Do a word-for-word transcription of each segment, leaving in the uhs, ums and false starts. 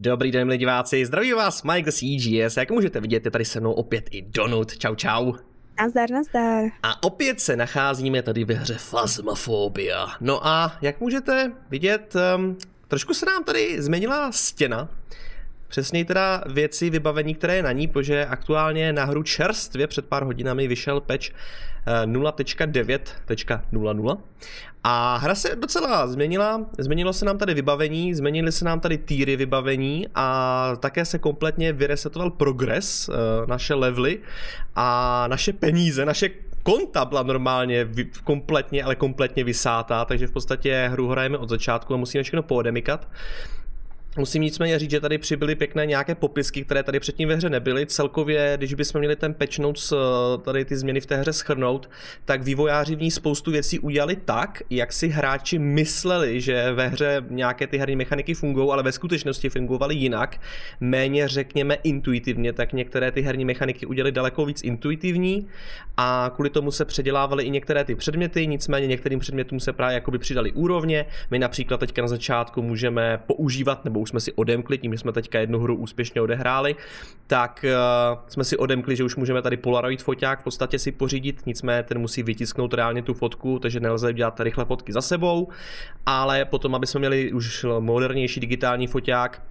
Dobrý den, milí diváci, zdraví vás Mike z C G S, jak můžete vidět, je tady se mnou opět i Donut, čau čau. Nazdar, nazdar. A opět se nacházíme tady ve hře Phasmophobia. No a jak můžete vidět, um, trošku se nám tady změnila stěna. Přesněji teda věci, vybavení, které je na ní, protože aktuálně na hru čerstvě před pár hodinami vyšel patch nula tečka devět tečka nula nula a hra se docela změnila, změnilo se nám tady vybavení, změnily se nám tady týry vybavení a také se kompletně vyresetoval progres, naše levely a naše peníze, naše konta byla normálně kompletně, ale kompletně vysátá, takže v podstatě hru hrajeme od začátku a musíme všechno poodemykat. Musím nicméně říct, že tady přibyly pěkné nějaké popisky, které tady předtím ve hře nebyly. Celkově, když bychom měli ten patch notes, tady ty změny v té hře shrnout, tak vývojáři v ní spoustu věcí udělali tak, jak si hráči mysleli, že ve hře nějaké ty herní mechaniky fungují, ale ve skutečnosti fungovaly jinak. Méně, řekněme, intuitivně, tak některé ty herní mechaniky udělali daleko víc intuitivní a kvůli tomu se předělávaly i některé ty předměty, nicméně některým předmětům se právě jakoby přidali úrovně. My například teďka na začátku můžeme používat nebo už jsme si odemkli, tím, že jsme teďka jednu hru úspěšně odehráli, tak uh, jsme si odemkli, že už můžeme tady polaroid foťák v podstatě si pořídit, nicméně ten musí vytisknout reálně tu fotku, takže nelze dělat rychle fotky za sebou, ale potom, aby jsme měli už modernější digitální foťák,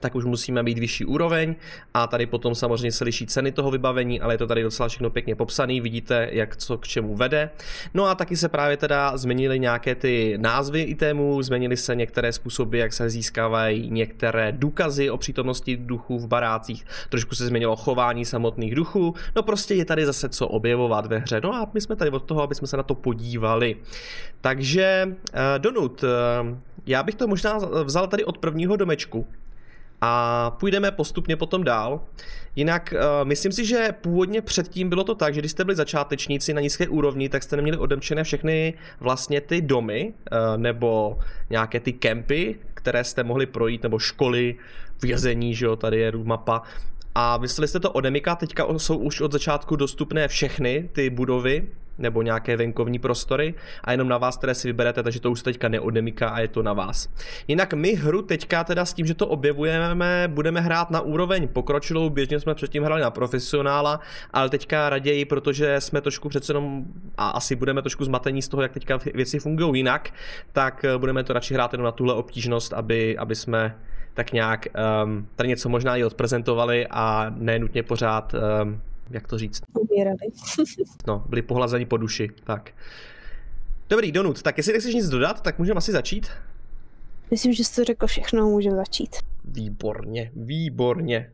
tak už musíme mít vyšší úroveň a tady potom samozřejmě se liší ceny toho vybavení, ale je to tady docela všechno pěkně popsané, vidíte, jak co k čemu vede. No a taky se právě teda změnily nějaké ty názvy itemů, změnily se některé způsoby, jak se získávají některé důkazy o přítomnosti duchů v barácích, trošku se změnilo chování samotných duchů, no prostě je tady zase co objevovat ve hře, no a my jsme tady od toho, aby jsme se na to podívali. Takže Donut, já bych to možná vzal tady od prvního domečku, a půjdeme postupně potom dál. Jinak uh, myslím si, že původně předtím bylo to tak, že když jste byli začátečníci na nízké úrovni, tak jste neměli odemčené všechny vlastně ty domy uh, nebo nějaké ty kempy, které jste mohli projít, nebo školy, vězení, že jo, tady je mapa. A mysleli jste to odemykat, teďka jsou už od začátku dostupné všechny ty budovy nebo nějaké venkovní prostory a jenom na vás, které si vyberete, takže to už se teďka neodemyká a je to na vás. Jinak my hru teďka teda s tím, že to objevujeme, budeme hrát na úroveň pokročilou, běžně jsme předtím hráli na profesionála, ale teďka raději, protože jsme trošku přece jenom a asi budeme trošku zmatení z toho, jak teďka věci fungují jinak, tak budeme to radši hrát jenom na tuhle obtížnost, aby, aby jsme tak nějak um, tady něco možná i odprezentovali a nenutně pořád um, jak to říct? No, byli pohlazeni po duši, tak. Dobrý, Donut, tak jestli nechceš nic dodat, tak můžeme asi začít? Myslím, že jsi to řekl všechno, můžeme začít. Výborně, výborně.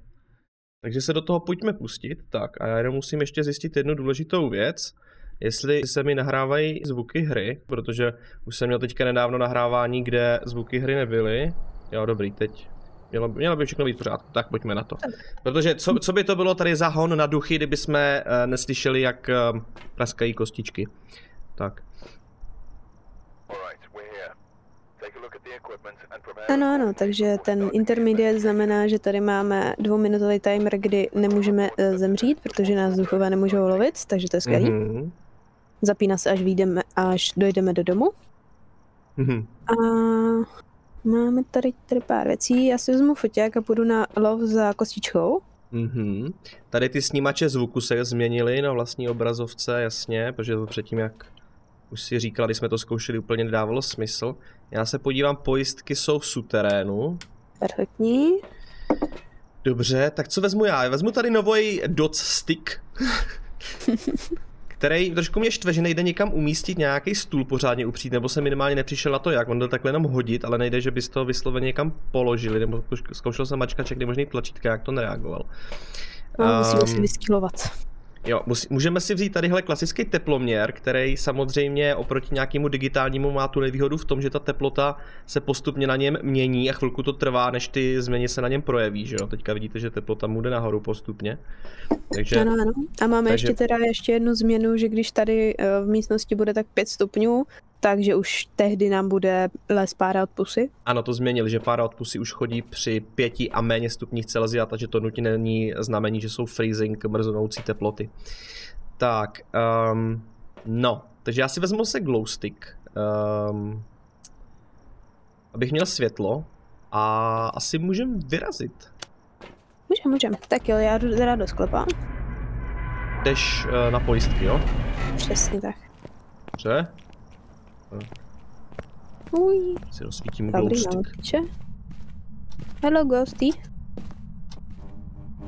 Takže se do toho pojďme pustit, tak a já jenom musím ještě zjistit jednu důležitou věc. Jestli se mi nahrávají zvuky hry, protože už jsem měl teďka nedávno nahrávání, kde zvuky hry nebyly. Jo, dobrý, teď. Mělo, mělo by všechno být v pořádku, tak pojďme na to. Protože co, co by to bylo tady za hon na duchy, kdyby jsme uh, neslyšeli, jak uh, praskají kostičky. Tak. Ano, ano, takže ten intermediate znamená, že tady máme dvouminutový timer, kdy nemůžeme uh, zemřít, protože nás duchové nemůžou lovit, takže to je skvělý. Mm-hmm. Zapíná se, až vyjdeme, až dojdeme do domu. Mm-hmm. A... Máme tady, tady pár věcí, já si vezmu foťák a půjdu na lov za kostičkou. Mm-hmm. Tady ty snímače zvuku se změnily na vlastní obrazovce, jasně, protože to předtím, jak už si říkala, když jsme to zkoušeli, úplně nedávalo smysl. Já se podívám, pojistky jsou v suterénu. Perfektní. Dobře, tak co vezmu já? Vezmu tady nový dot stick. Který trošku mě štve, že nejde někam umístit nějaký stůl pořádně upřít, nebo se minimálně nepřišel na to jak, on jde takhle jenom hodit, ale nejde, že bys to vysloveně někam položili, nebo zkoušel jsem mačka, čekli možný tlačítka, jak to nereagoval. No, musíme um, si vyskylovat. Jo, můžeme si vzít tadyhle klasický teploměr, který samozřejmě oproti nějakému digitálnímu má tu nevýhodu v tom, že ta teplota se postupně na něm mění a chvilku to trvá, než ty změny se na něm projeví, že jo? Teďka vidíte, že teplota mu jde nahoru postupně. Takže, ano, ano. A máme takže... ještě teda ještě jednu změnu, že když tady v místnosti bude tak pět stupňů, takže už tehdy nám bude les pára od pusy. Ano, to změnili, že pára od pusy už chodí při pěti a méně stupních Celsia, takže to nutně není znamení, že jsou freezing, mrznoucí teploty. Tak, um, no, takže já si vezmu se glow stick, um, abych měl světlo. A asi můžeme vyrazit. Můžeme, můžeme. Tak jo, já jdu teda do sklepa. Jdeš uh, na pojistky, jo? Přesně tak. Dobře. Uj. Si rozsvítím glowstick. Hello, ghosty.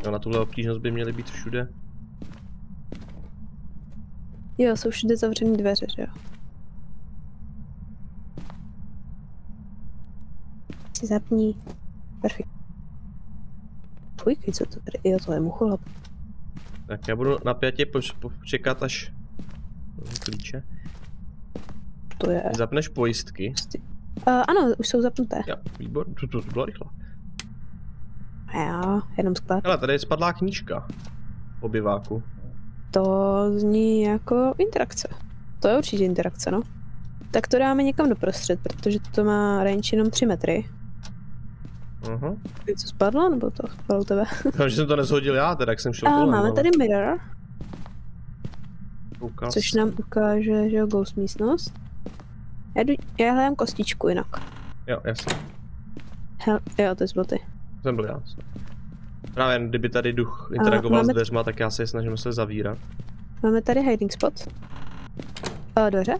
Jo, na tuhle obtížnost by měly být všude. Jo, jsou všude zavřené dveře, že jo? Si zapni. Perfekt. Fujky, co to tady? Jo, to je mucholap. Tak já budu napjatě počekat až... klíče. To je... Zapneš pojistky? Uh, ano, už jsou zapnuté. Jo, výborně, to, to, to bylo rychle. Jo, jenom sklep. Hele, tady spadlá knížka. V obyváku. To zní jako interakce. To je určitě interakce, no. Tak to dáme někam doprostřed, protože to má range jenom tři metry. Uh-huh. Co spadlo, nebo to spadlo tebe? Takže jsem to neshodil já, teda jak jsem šel kolem. Máme tady mirror. Ukaz. Což nám ukáže, že jo, ghost místnost. Já, jdu, já hledám kostičku jinak. Jo, jasně. Hel, jo, to jsi byl ty. Jsem byl já. Právě, kdyby tady duch interagoval a, s dveřma, tak já se je snažím se zavírat. Máme tady hiding spot. A dveře.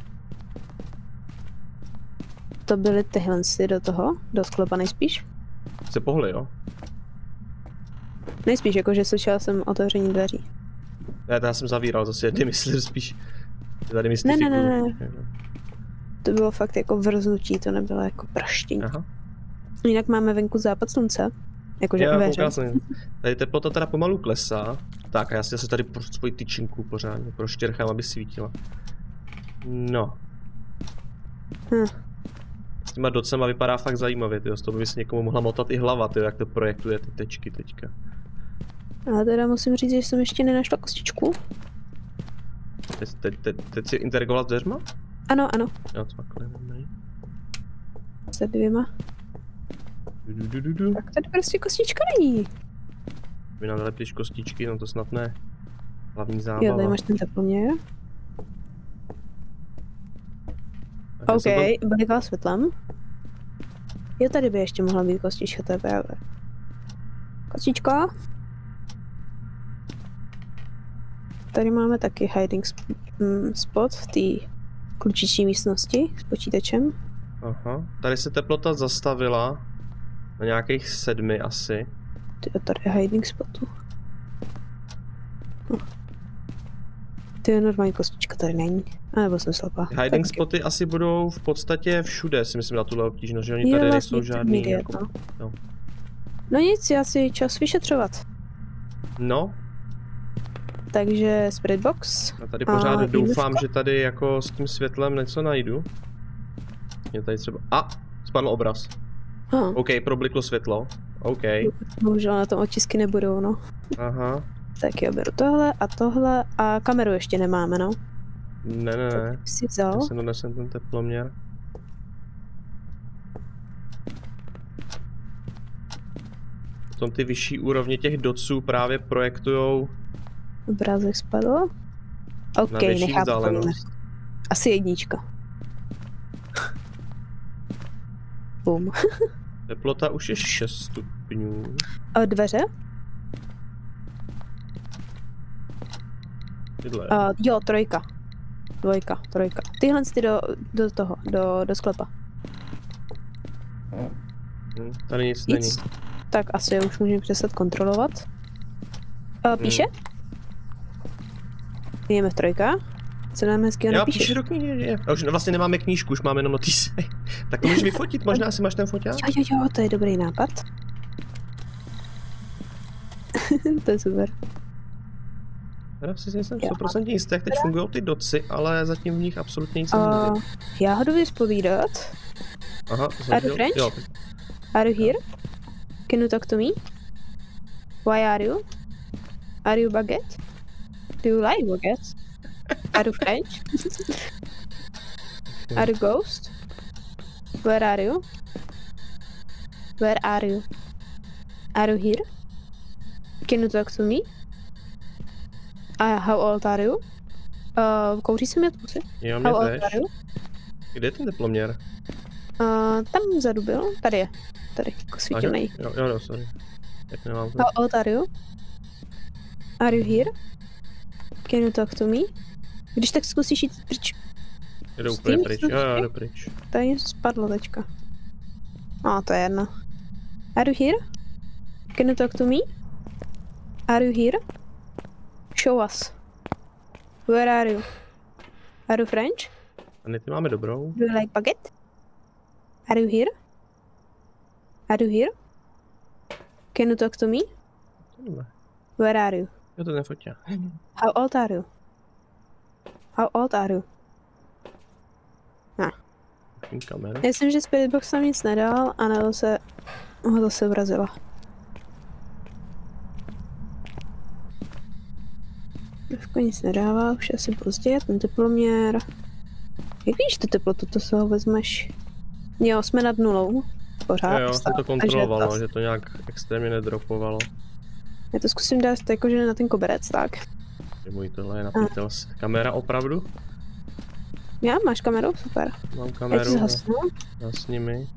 To byly tyhle si do toho, do sklepa nejspíš. Se pohli, jo? Nejspíš, jakože slyšela jsem otevření dveří. Ne, to já jsem zavíral zase jedny, myslím spíš. Tady mystifikuju. Ne, ne, ne, ne. To bylo fakt jako vrznutí, to nebylo jako praštění. Aha. Jinak máme venku západ slunce. Jakože uvěřil. Tady teplota teda pomalu klesá. Tak a já si zase tady pro svoji tyčinku pořádně proštěrchám, aby svítila. No. Hm. S těma docema vypadá fakt zajímavě, tyjo. Z toho by si někomu mohla motat i hlava, tyjo, jak to projektuje ty tečky teďka. Ale teda musím říct, že jsem ještě nenašla kostičku. Teď, teď, teď, teď si interagovala s dveřma? Ano, ano. Jo, co takhle mám. Se dvěma. Du, du, du, du. Tak tady prostě kostička není. Vy nám nalepíš kostičky, no to snad ne. Hlavní zábava. Jo, tady máš ten teploměr. OK, blíká světlem. Jo, tady by ještě mohla být kostička, to je pravda. Kostička. Tady máme taky hiding spot v té klučičí místnosti s počítačem. Aha, tady se teplota zastavila. Na nějakých sedmi asi. Ty, tady je hiding spotu. Hm. Ty je normální kostička tady není. A nebo jsem slepá. Hiding tak spoty je. Asi budou v podstatě všude, si myslím, na tuhle obtížnost, že oni jo, tady nejsou žádný. Jako... No. No. no nic, já si čas vyšetřovat. No. Takže Spirit Box. Já tady pořád doufám, že tady jako s tím světlem něco najdu. Je tady třeba... A! Spadl obraz. Aha. OK, probliklo světlo. OK. Bohužel na tom otisky nebudou, no. Aha. Tak jo, beru tohle a tohle a kameru ještě nemáme, no. Ne, ne, ne. Tak jsi vzal? Já jsem donesem ten teploměr. Potom ty vyšší úrovně těch doců právě projektujou... Obrázek spadl. OK, nechápu. Asi jednička. Bum. Teplota už je šest stupňů. A dveře? Tyhle. Uh, jo, trojka. Dvojka, trojka. Tyhle ty do, do toho, do, do sklepa. Hmm, tady nic, nic není. Tak asi už můžeme přestat kontrolovat. Uh, píše? Hmm. Jdeme v trojka. Co nám hezky ho nepíšeš? Já píšu do knihy, už vlastně nemáme knížku, už máme jenom notísy. Tak to můžeš vyfotit, možná asi máš ten foťák? Jo, jo, jo, to je dobrý nápad. To je super. Já si nejsem sto procent jistý, jak teď fungují ty doci, ale zatím v nich absolutně nic uh, není. Já ho jdu vyspovídat. Aha, are you French? Jo. Are you here? Can you talk to me? Why are you? Are you baguette? Do you like baguette? Are you French? Are you ghost? Where are you? Where are you? Are you here? Can you talk to me? Uh, how old are you? Uh, kouří se mi od pusy. Jo, mě tež. Kde je ten teploměr? Uh, tam vzadu byl? Tady je. Tady, svítilnej. Jo, jo, jo, sorry. Jak nemám... How old are you? Are you here? Can you talk to me? Když tak zkusíš jít pryč. Jde úplně pryč, jo, jo, jde pryč. Tady něco spadlo teďka. No, to je jedno. Are you here? Can you talk to me? Are you here? Show us. Where are you? Are you French? Ani ty máme dobrou. Do you like baguette? Are you here? Are you here? Can you talk to me? Where are you? Jo, to nefotě. How old are you? How old are you? Ne. Kamera. Myslím, že Spirit Box nám nic nedal, anebo se ho zase vrazila. Prvko nic nedává, už asi pozdě, ten teploměr. Jak víš tu teplotu, to se ho vezmeš? Jo, jsme nad nulou. Pořád. Jo, jsem to kontrolovalo, že to nějak extrémně nedropovalo. Já to zkusím dát jakože na ten koberec, tak. Můj tohle je napítel. Kamera opravdu? Já? Máš kameru? Super. Mám kameru. Já, já s nimi.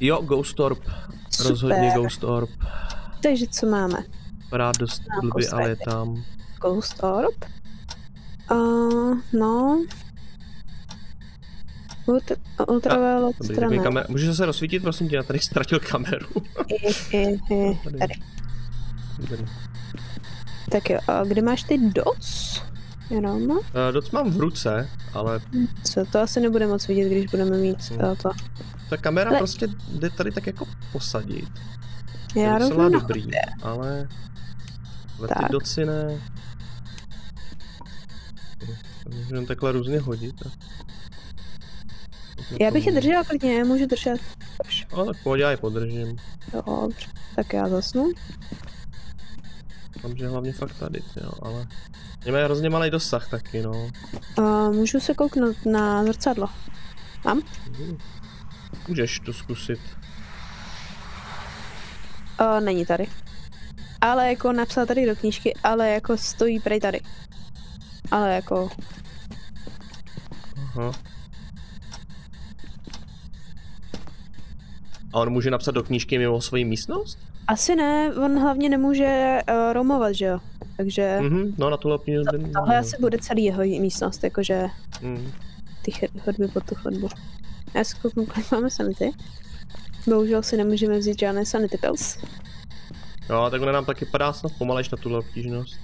Jo, Ghost Orb. Super. Rozhodně Ghost Orb. Takže co máme? Rád dost blbý, ale je tam. Ghost Orb? Uh, no. Ultra, ultraviolet strana. Můžeš zase rozsvítit, prosím tě, já tady ztratil kameru. Tady. Tak jo, a kde máš ty dots? Jenom? Uh, doc mám v ruce, ale... Co, to asi nebude moc vidět, když budeme mít hmm. to. Ta kamera ale... prostě jde tady tak jako posadit. Já je docela dobrý, chodě. ale... Ale tak. Ty doci ne... Můžeme takhle různě hodit. A... Já bych je držela klidně, můžu držet. No tak pojď, já je podržím. Dobře, tak já zasnu. Tam, že hlavně fakt tady, jo, ale... Mě mají hrozně malý dosah taky, no. Uh, můžu se kouknout na zrcadlo. Mám? Můžeš to zkusit. Uh, není tady. Ale jako napsal tady do knížky, ale jako stojí prej tady. Ale jako... Aha. A on může napsat do knížky mimo svoji místnost? Asi ne, on hlavně nemůže uh, roamovat, že jo? Takže... Mm-hmm, no na tuhle opinu... To, tohle asi bude celý jeho místnost, jakože... Mm. Ty chodby po tu chodbu. Já si kouknu, kolik máme sanity. Bohužel si nemůžeme vzít žádné sanity pills. Jo, tak ona nám taky padá snad pomalejš na tuhle obtížnost.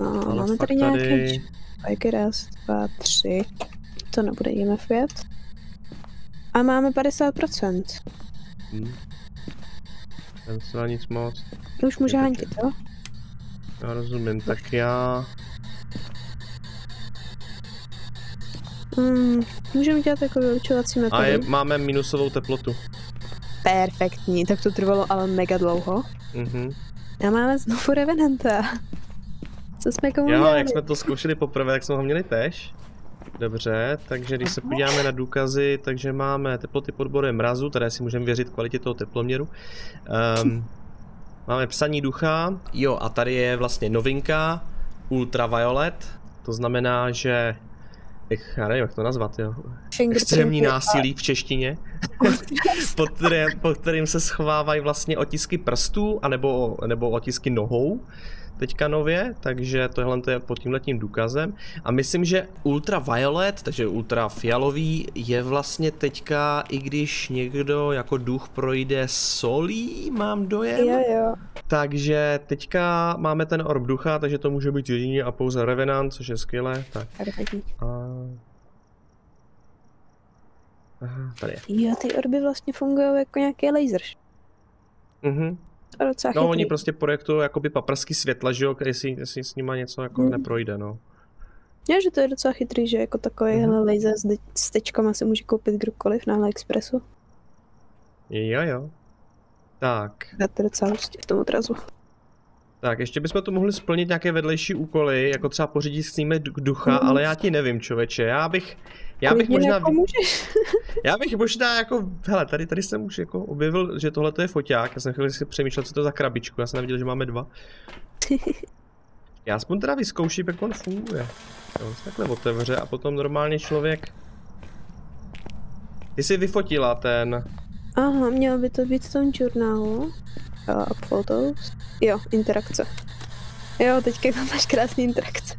No, ale máme tady nějaký... Tady... Raz, dva, tři... To nebude E M F pět. A máme padesát procent. Hmm. Ten se nic moc. To už může hantit, jo? Já rozumím, tak já... Hmm, můžeme dělat jako vylučovací metodu. A je, máme minusovou teplotu. Perfektní, tak to trvalo ale mega dlouho. Mhm. A máme znovu Revenanta. Co jsme komu Jo, měli? Jak jsme to zkoušeli poprvé, tak jsme ho měli tež. Dobře, takže když se podíváme na důkazy, takže máme teploty pod bodem mrazu, tady si můžeme věřit kvalitě toho teploměru. Um, máme psaní ducha, jo, a tady je vlastně novinka, ultraviolet, to znamená, že, já nevím, jak to nazvat, jo, extrémní násilí v češtině, pod, kterým, pod kterým se schovávají vlastně otisky prstů, anebo, nebo otisky nohou. Teďka nově, takže tohle je pod tímhletím důkazem. A myslím, že ultraviolet, takže ultrafialový, je vlastně teďka, i když někdo jako duch projde solí, mám dojem. Jo, jo. Takže teďka máme ten orb ducha, takže to může být jedině a pouze Revenant, což je skvělé. Tak. A... Aha, tady je. Jo, ty orby vlastně fungují jako nějaký laser. Mhm. No oni prostě projektují jakoby paprsky světla, že jo, jestli, jestli s nima něco jako hmm. neprojde, no. Já, že to je docela chytrý, že jako takový mm-hmm. laser s, s tečkama se může koupit kdokoliv na AliExpressu. Jo jo. Tak. Já to docela hustě v tom odrazu. Tak, ještě bychom to mohli splnit nějaké vedlejší úkoly, jako třeba pořídit s nimi ducha, mm. ale já ti nevím, člověče, já bych... Já bych možná... Já bych možná jako... Hele, tady, tady jsem už jako objevil, že tohle je foťák. Já jsem chvíli si přemýšlel, co to za krabičku. Já jsem neviděl, že máme dva. Já aspoň teda vyzkouším, jak on funguje. On se takhle otevře a potom normálně člověk... Ty jsi vyfotila ten... Aha, mělo by to být v tom žurnálu. A uh, photos. Jo, interakce. Jo, teďka tam máš krásný interakce.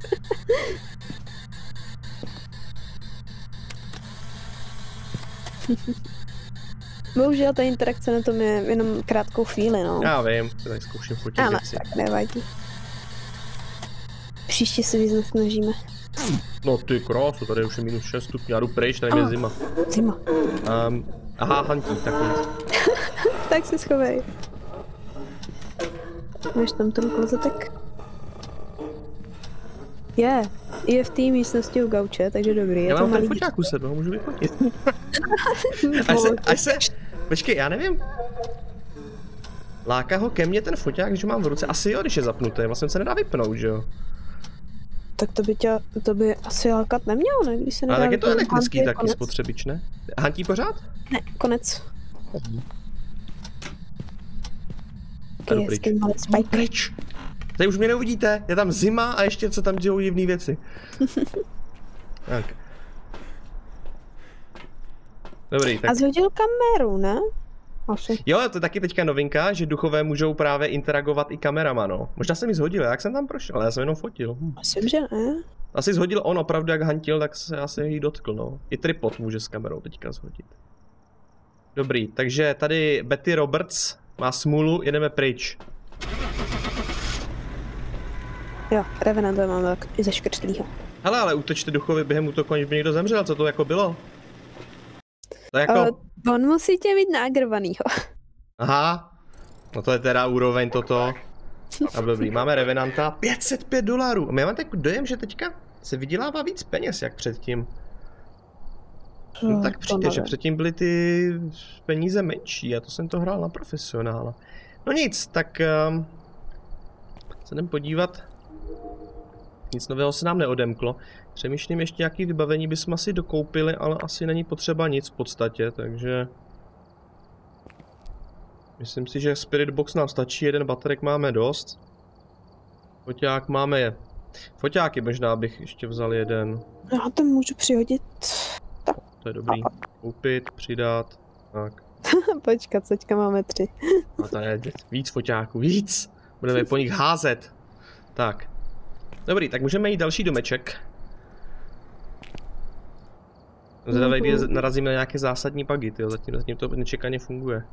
Bohužel ta interakce na tom je jenom krátkou chvíli, no. Já vím, tady zkouším fotit ale, věci. Tak nevadí. Příště se víc nesnažíme. No ty krásu, tady už je minus šest stupňů, já jdu pryč, tady oh, je zima. Zima. Um, aha, Hantu, tak tak se schovej. Máš tam ten klozetek? Je, je v té místnosti u gauče, takže dobrý. Já je mám ten foťák u sebe, ho můžu vyfotit. Až se, až se, počkej, já nevím. Láká ho ke mně ten foťák, když ho mám v ruce, asi jo, když je zapnutý, vlastně se nedá vypnout, že jo? Tak to by tě, to by asi lákat nemělo, ne, když se nedá. Ale tak je to elektrický taky spotřebič, ne? Hantí pořád? Ne, konec. Tady pryč. Tady už mě neuvidíte, je tam zima a ještě se tam dějou divné věci. Tak. Dobrý, tak. A zhodil kameru, ne? Asi. Jo, to je taky teďka novinka, že duchové můžou právě interagovat i kamerama, no. Možná jsem ji zhodil, jak jsem tam prošel, ale já jsem jenom fotil. Hm. Asi, že ne? Asi zhodil on opravdu, jak hantil, tak se asi jí dotkl, no. I tripod může s kamerou teďka zhodit. Dobrý, takže tady Betty Roberts má smůlu, jedeme pryč. Jo, Revenant mám tak i ze škrtlýho. Hele, ale útočte duchovi během útoku, aniž by někdo zemřel, co to jako bylo? To jako... O, on musí tě mít nagrvanýho. Aha, no to je teda úroveň toto. A blbý, máme Revenanta pět set pět dolarů. My máme takový dojem, že teďka se vydělává víc peněz, jak předtím. No tak přijde, že předtím byly ty peníze menší a to jsem to hrál na profesionála. No nic, tak um, se jdem podívat. Nic nového se nám neodemklo. Přemýšlím, ještě nějaké vybavení bychom asi dokoupili, ale asi není potřeba nic v podstatě, takže... Myslím si, že Spirit Box nám stačí, jeden baterek máme dost. Foťák máme je. Foťáky možná bych ještě vzal jeden. Já to můžu přihodit. To je dobrý. Koupit, přidat, tak. Počkat, teďka máme tři. A to je víc foťáků, víc. Budeme po nich házet. Tak. Dobrý, tak můžeme jít další domeček. Zvedavej, kdy narazíme na nějaké zásadní bugy, tyjo, zatím, zatím to nečekaně funguje.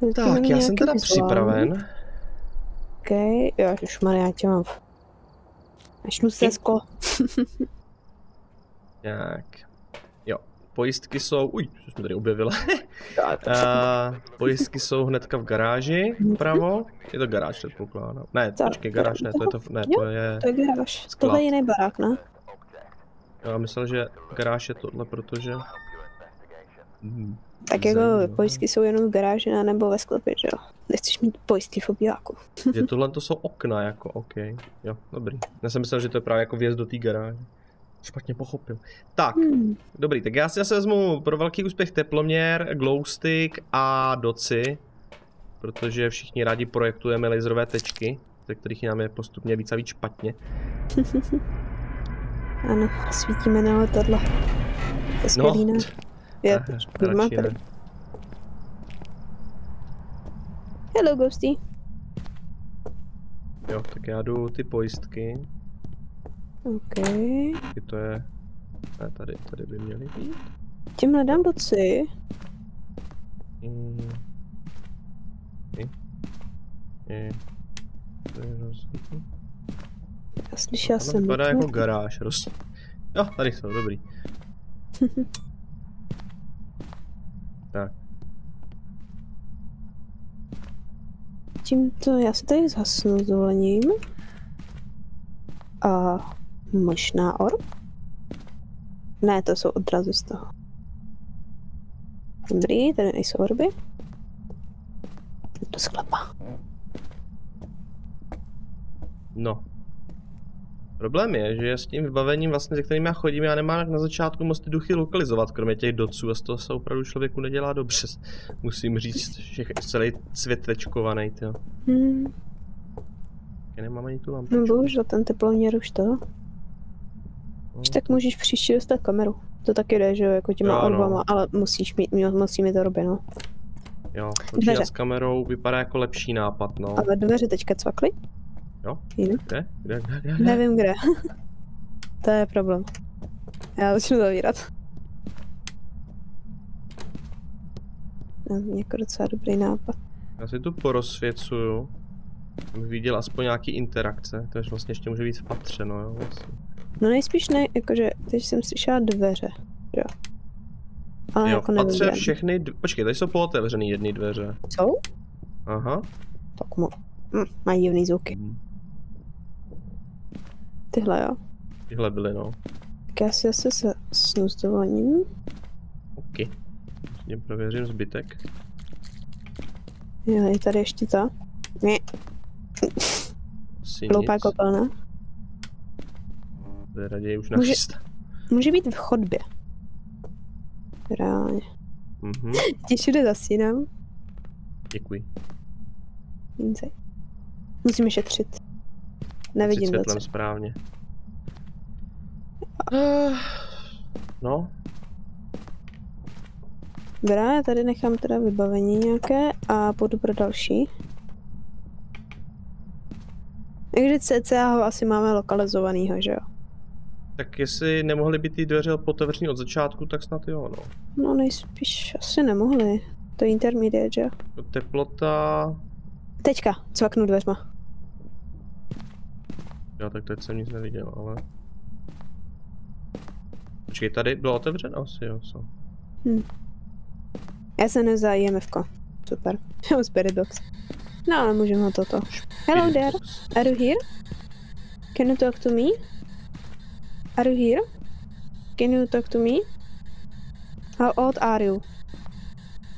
To tak, já jsem teda vyslám. Připraven. OK, jo, už Maria, já tě mám. Našnu sklo. Tak, jo, pojistky jsou, uj, co jsme tady objevila, uh, pojistky jsou hnedka v garáži, vpravo, je to garáž, předpokládám, ne, tak, počkej, garáž, ne, to je to, ne, jo, to je to je garáž, tohle je jiný barák, ne? Já myslel, že garáž je tohle, protože... Hmm, tak jako zajímavé. Pojistky jsou jenom v garáži, nebo ve sklepě, že jo, nechceš mít pojistky v obýváku. Že tohle to jsou okna, jako, ok, jo, dobrý, já jsem myslel, že to je právě jako vjezd do té garáže. Špatně pochopil. Tak, hmm. Dobrý, tak já si zase vezmu pro velký úspěch teploměr, glowstick a doci, protože všichni rádi projektujeme laserové tečky, ze kterých nám je postupně víc a víc špatně. Ano, svítíme na letadlo. To no. Je to hello, ghosty. Jo, tak já jdu ty pojistky. OK. Taky to je... Ne, tady, tady by měly být. Tímhle dám doci. Mm. Je. To je rozsvítí. Já slyšela jsem... To vypadá jako garáž, roz... Jo, tady jsou, dobrý. Tak. Tímto, já se tady zhasnu s dovolením. A... Možná orb? Ne, to jsou odrazy z toho. Dobrý, tady nejsou orby. Do sklepa. No. Problém je, že s tím vybavením, vlastně, se kterým já chodím, já nemám jak na začátku moc ty duchy lokalizovat, kromě těch doců, a z toho se opravdu člověku nedělá dobře. Musím říct, že je celý světečkovaný, tyjo. Hmm. Nemám ani tu lampu. No bohužel, ten teploměr už to. Už tak můžeš příště dostat kameru. To taky jde, že jako těma odbama, no. Ale musíš mít, musí mi to robit, no. Jo, dveře s kamerou vypadá jako lepší nápad, no. Ale dveře teďka cvakly? Jo, kde? Kde? Kde? Kde? Kde? Nevím kde. To je problém. Já začnu zavírat. Jako docela dobrý nápad. Já si tu porozsvěcuju. Abych viděl aspoň nějaký interakce, to je vlastně ještě může být vpatřeno, jo, vlastně. No nejspíš ne, jakože, teď jsem slyšela dveře, jo. Ale jo, jako patře všechny dveře. Počkej, tady jsou pootevřený jedny dveře. Jsou? Aha. Tak mo... Mm, mají divný zvuky. Mm. Tyhle, jo. Tyhle byly, no. Tak já si asi se snu s dovolením. Ok. Mě prověřím zbytek. Jo, je tady ještě ta. Ne. Loupá kopelna. To je raději už na může, může být v chodbě. Reálně. Mm-hmm. Tě všude zasínám. Děkuji. Nic. Musíme šetřit. Nevidím si světlem správně. A... No. Dobrá, já tady nechám teda vybavení nějaké a půjdu pro další. Takže cca ho asi máme lokalizovanýho, že jo? Tak jestli nemohly být ty dveře otevřený od začátku, tak snad jo, no. No nejspíš asi nemohly. To je intermediate, že jo? Teplota... Teďka, cvaknu dveřma. Já tak teď jsem nic neviděl, ale... Počkej, tady bylo otevřeno asi, jo, co? Hm. Já se nevzal E M F ko. Super. Jo, Spirit Box. No, ale můžeme ho toto. Hello there, are you here? Can you talk to me? Are you here? Can you talk to me? How old are you?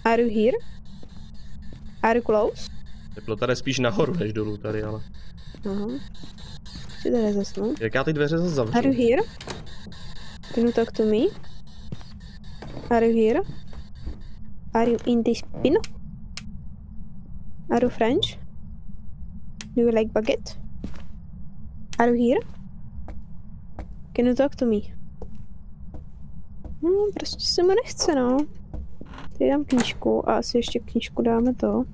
Are you here? Are you close? Teplota jde spíš nahoru než dolů tady, ale... Aha. Chci tady zasnout. Jak já ty dveře zase zavřu. Are you here? Can you talk to me? Are you here? Are you in this pin? Are you French? Do you like baguette? Are you here? Can you talk to me? No, prostě se mi nechce, no. Tady dám knížku a asi ještě knížku dáme to.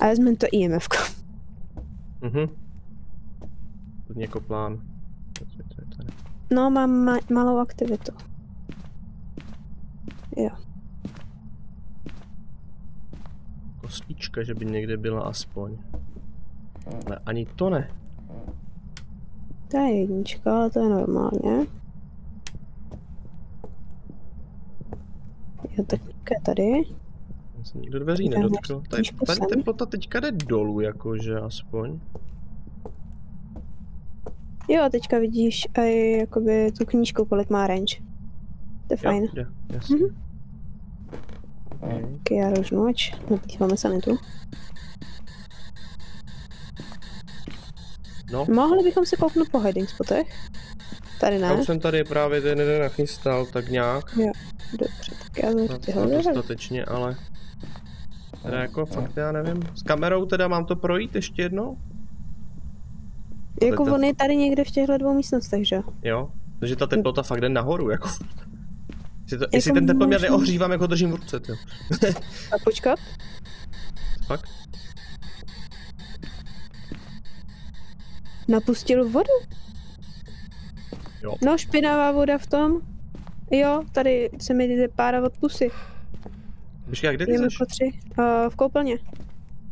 A vezmeme to E M F ko. Mhm. To je jako plán. No, mám ma malou aktivitu. Jo. Kostička, že by někde byla aspoň. Ale ani to ne. To je jednička, ale to je normálně. Jo, tak je tady. Nikdo dveří nedotkl. Tady, tady teplota teďka jde dolů, jakože aspoň. Jo, teďka vidíš aj jakoby tu knížku, kolik má range. To je fajn. Jo, jasně. Mhm. Ok, já rožnu, ať nepodíváme sanitu. No. Mohli bychom si kouknout po hiding spotech. Tady ne. Já už jsem tady právě ten jeden nachystal, tak nějak. Jo, dobře, tak já to chtěl dostatečně, ale... Teda jako fakt já nevím. S kamerou teda mám to projít ještě jednou? Jako on je tady někde v těchto dvou místnostech, že? Jo, takže ta teplota fakt jde nahoru, jako. Jestli, to, jako jestli ten teploměr neohřívám, jako držím v ruce, jo. A počkat. Fakt? Napustil vodu? Jo. No, špinavá voda v tom. Jo, tady se mi jde pára od pusy. Počkej, kde ty jsi? Patří, uh, v koupelně.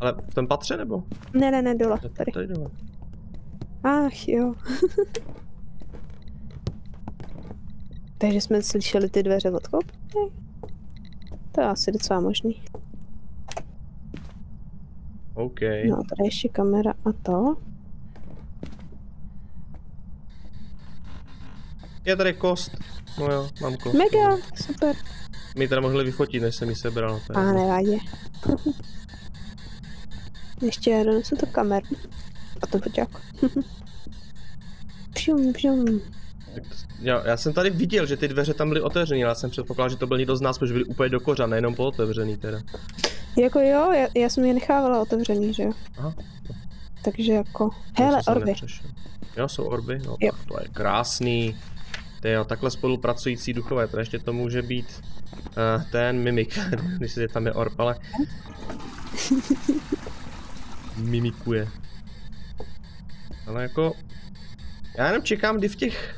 Ale v tom patře, nebo? Ne, ne, ne, dole, tady. Tady dole. Ach, jo. Takže jsme slyšeli ty dveře od koupelny. To je asi docela možný. OK. No, tady ještě kamera a to. Je tady kost. No jo, mám kost. Mega, no. Super. My teda mohli vyfotit, než jsem ji sebral. A nevadí. Ještě já donesu tu kameru. A to poťák. Pšum, pšum. Já, já jsem tady viděl, že ty dveře tam byly otevřený, ale já jsem předpokládal, že to byl někdo z nás, protože byly úplně do kořa, nejenom pootevřený teda. Jako jo, já, já jsem je nechávala otevřený, že jo. Aha. Takže jako... Hele, orby. Jo, jsou orby, no jo. Tak to je krásný. To jo, takhle spolupracující duchové, to ještě to může být uh, ten mimik, když se tam je orb, ale mimikuje. Ale jako, já jenom čekám, kdy v těch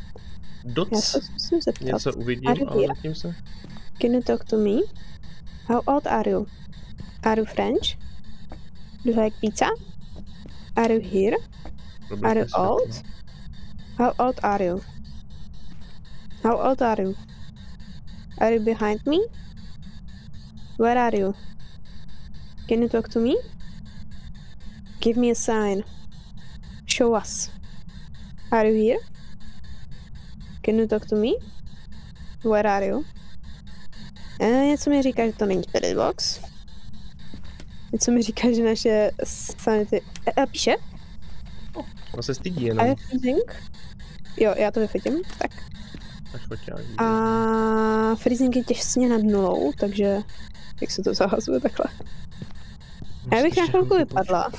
dots něco uvidím, ale zatím se... Can you talk to me? How old are you? Are you French? Do you like pizza? Are you here? Are you old? How old are you? How old are you? Are you behind me? Where are you? Can you talk to me? Give me a sign. Show us. Are you here? Can you talk to me? Where are you? Eh, něco mi říká, že to není Spirit Box. Něco mi říká, že naše sanity... Eh, píše? No se stydí jenom. I freezing. Jo, já to vyfotím, tak. A freezing je těsně nad nulou, takže... Jak se to zahazuje takhle. A já bych na chvilku vypadla.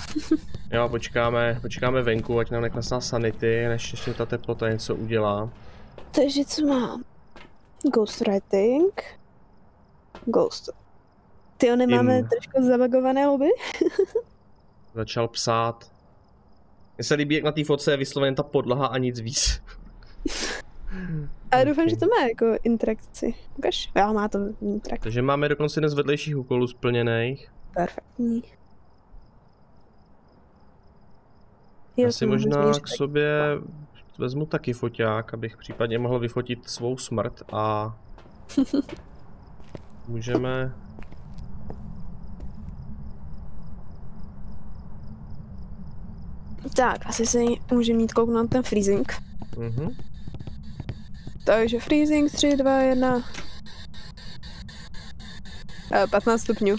Jo, počkáme, počkáme venku, ať nám neklesná sanity, než ještě ta teplota něco udělá. Takže co mám? Ghostwriting. Ghost. Tyjo, nemáme Jim. trošku zabagované lobby? Začal psát. Mně se líbí, jak na té fotce je vysloveně ta podlaha a nic víc. Ale doufám, že to má jako interakci. Ukaž? Jo, má to interakci. Takže máme dokonce jeden z vedlejších úkolů splněných. Perfektní. Já si možná k sobě vezmu taky foťák, abych případně mohl vyfotit svou smrt a... Můžeme... Tak, asi se můžeme mít kouknout ten freezing. Mhm. Takže freezing tři, dva, jedna... E, patnáct stupňů.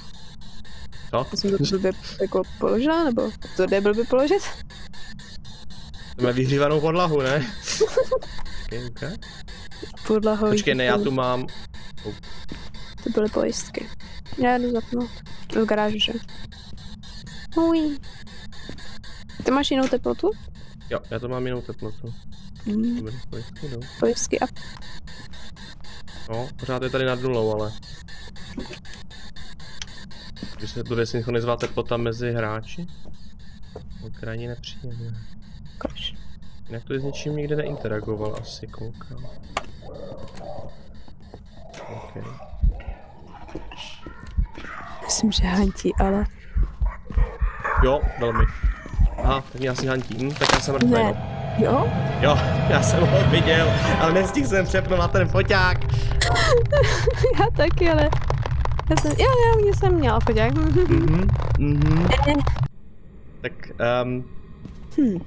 Co? Já jsem to blbě jako položila, nebo to jde blbě položit? Máme vyhřívanou podlahu, ne? Podlahu. Počkej, ne, já tu mám... Oh. To byly pojistky. Já jdu zapnout. V garáži, že? Uj. Ty máš jinou teplotu? Jo, já to mám jinou teplotu. Mm. To byly pojistky, no. Pojistky a... No, pořád je tady nad nulou, ale... Když se bude synchronizovat teplota mezi hráči? To je krajně nepříjemné. Koč? Jinak to je s ničím nikde neinteragoval, asi koukám. Okay. Myslím, že hantí, ale... Jo, dal mi. Aha, tak mě asi hantí, hm, tak já jsem mrtvý. No. Jo? Jo, já jsem ho viděl, ale nestihl jsem přepnout na ten foťák. Já taky, ale... Já jsem... Jo, já mě jsem měla foťák. Mhm, mhm. Tak, um... Hmm.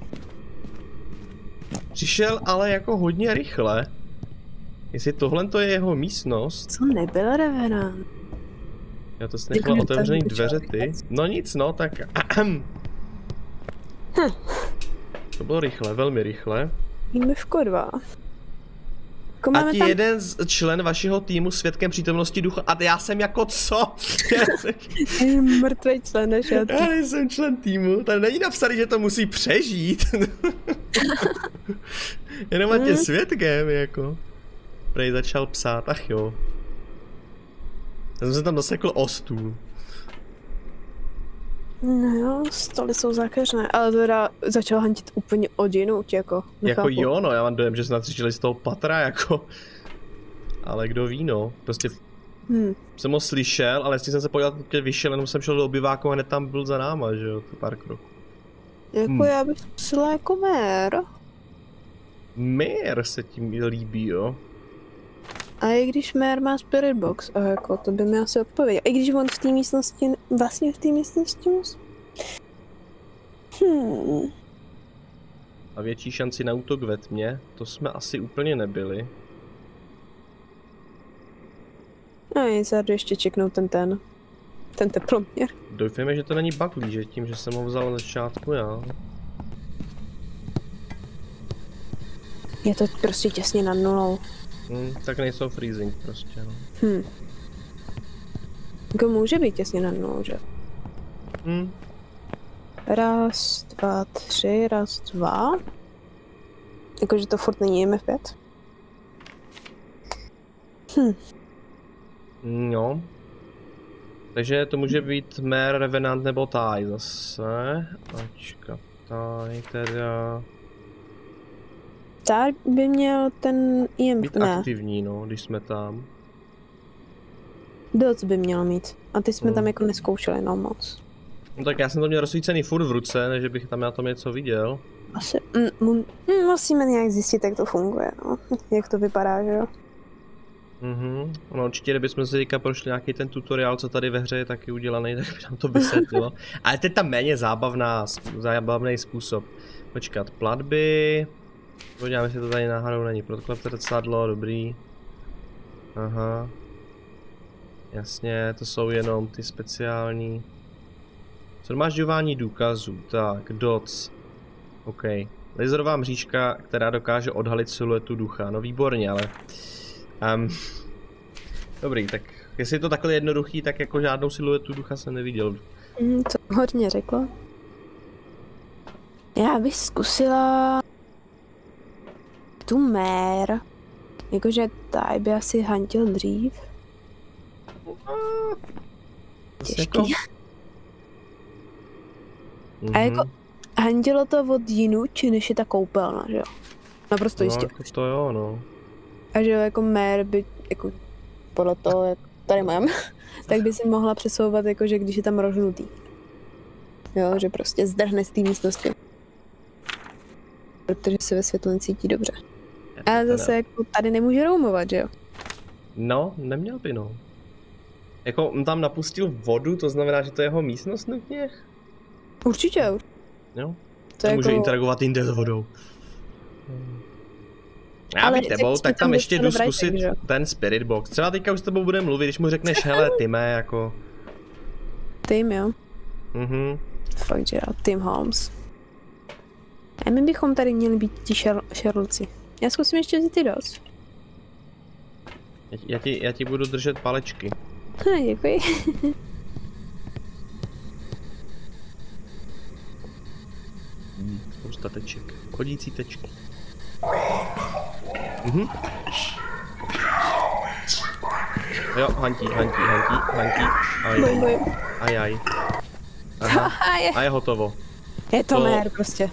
Přišel ale jako hodně rychle. Jestli tohle to je jeho místnost... Co nebyl Revenant? Já to snechla otevřený dveře ty. No nic no, tak... Hm. To bylo rychle, velmi rychle. Jíme v kodva. Ať je tam... jeden z člen vašeho týmu svědkem přítomnosti ducha. A já jsem jako co? jsem... Mrtvý člen našeho týmu. Já nejsem člen týmu. Tady není napsaný, že to musí přežít. Jenom ať je svědkem, jako. Prej začal psát, ach jo. Já jsem se tam dosekl o stůl. No jo, stoly jsou zákeřné, ale teda začal hantit úplně odinut, jako. Nechápu. Jako jo, no, já mám dojem, že se natřičili z toho patra, jako. Ale kdo ví, no. Prostě hmm. jsem ho slyšel, ale jestli jsem se podíval, když vyšel, jenom jsem šel do obyváku a hned tam byl za náma, že jo, to pár kroků. Jako hmm. já bych zkusila jako Mér. Mér se tím líbí, jo. A i když Mér má Spirit Box, a jako to by mi asi odpověděl. I když on v té místnosti, vlastně v té místnosti musí. Hmm. A větší šanci na útok ve tmě, to jsme asi úplně nebyli. A je zádu ještě čeknout ten ten, ten teploměr. Doufejme, že to není buglý, že tím, že jsem ho vzal na začátku já. Je to prostě těsně nad nulou. Hmm, tak nejsou freezing prostě, no. Hmm. Jako může být těsně na nulou, že? Hmm. Raz, dva, tři, raz, dva. Jakože to furt není E M F pět? Precis. No. Takže to může být Mér, Revenant nebo Taj zase. Ačka, Taj teda... Taj by měl ten E M F, být ne. aktivní, no, když jsme tam. Doc by měl mít. A ty jsme hmm. tam jako neskoušeli, no moc. No tak já jsem to měl rozsvícený furt v ruce, než bych tam na tom něco viděl. Asi, musíme nějak zjistit, jak to funguje, no. Jak to vypadá, že jo? Mhm, no určitě, kdybychom si teďka prošli nějaký ten tutoriál, co tady ve hře je taky udělaný, tak by nám to vysvětlilo. Ale teď tam méně zábavná, zábavný způsob. Počkat, platby... Podíváme, jestli to tady náhodou není. Protoklep zrcadlo, dobrý. Aha. Jasně, to jsou jenom ty speciální. Shromažďování důkazů, tak, doc. OK. Laserová mřížka, která dokáže odhalit siluetu ducha. No výborně, ale... Um, dobrý, tak jestli je to takhle jednoduchý, tak jako žádnou siluetu ducha jsem neviděl. Mm, to hodně řeklo. Já bych zkusila... tu Mér. Jakože Taj by asi hantil dřív. Těžký. A jako handilo to od jinu, či než je ta koupelna, že jo? Naprosto jistě. No, to jo, no. A že jo, jako Mér by, jako podle toho, jak tady mám, tak by si mohla přesouvat, jakože když je tam rožnutý. Jo, že prostě zdrhne z té místnosti. Protože se ve světle cítí dobře. Ale zase jako tady nemůže roumovat, že jo? No, neměl by, no. Jako on tam napustil vodu, to znamená, že to je jeho místnost nutně? Určitě. Jo. To může jako... interagovat jinde s vodou. Já bych tebou, tak tam ještě jdu zkusit ten Spirit Box. Třeba teďka už s tebou budeme mluvit, když mu řekneš, hele, Time, jako... Tim, jo? Mhm. Fakt, že jo, Tim Holmes. A my bychom tady měli být ti šerluci. Já zkusím ještě vzít ty dost. Já, já, ti, já ti budu držet palečky. Ha, děkuji. Spousta teček. Chodící tečky. Mhm. Jo, hantí, hantí, hantí, hantí. Ajaj. Ajaj. Aha. A je hotovo. Je to, to Mér prostě.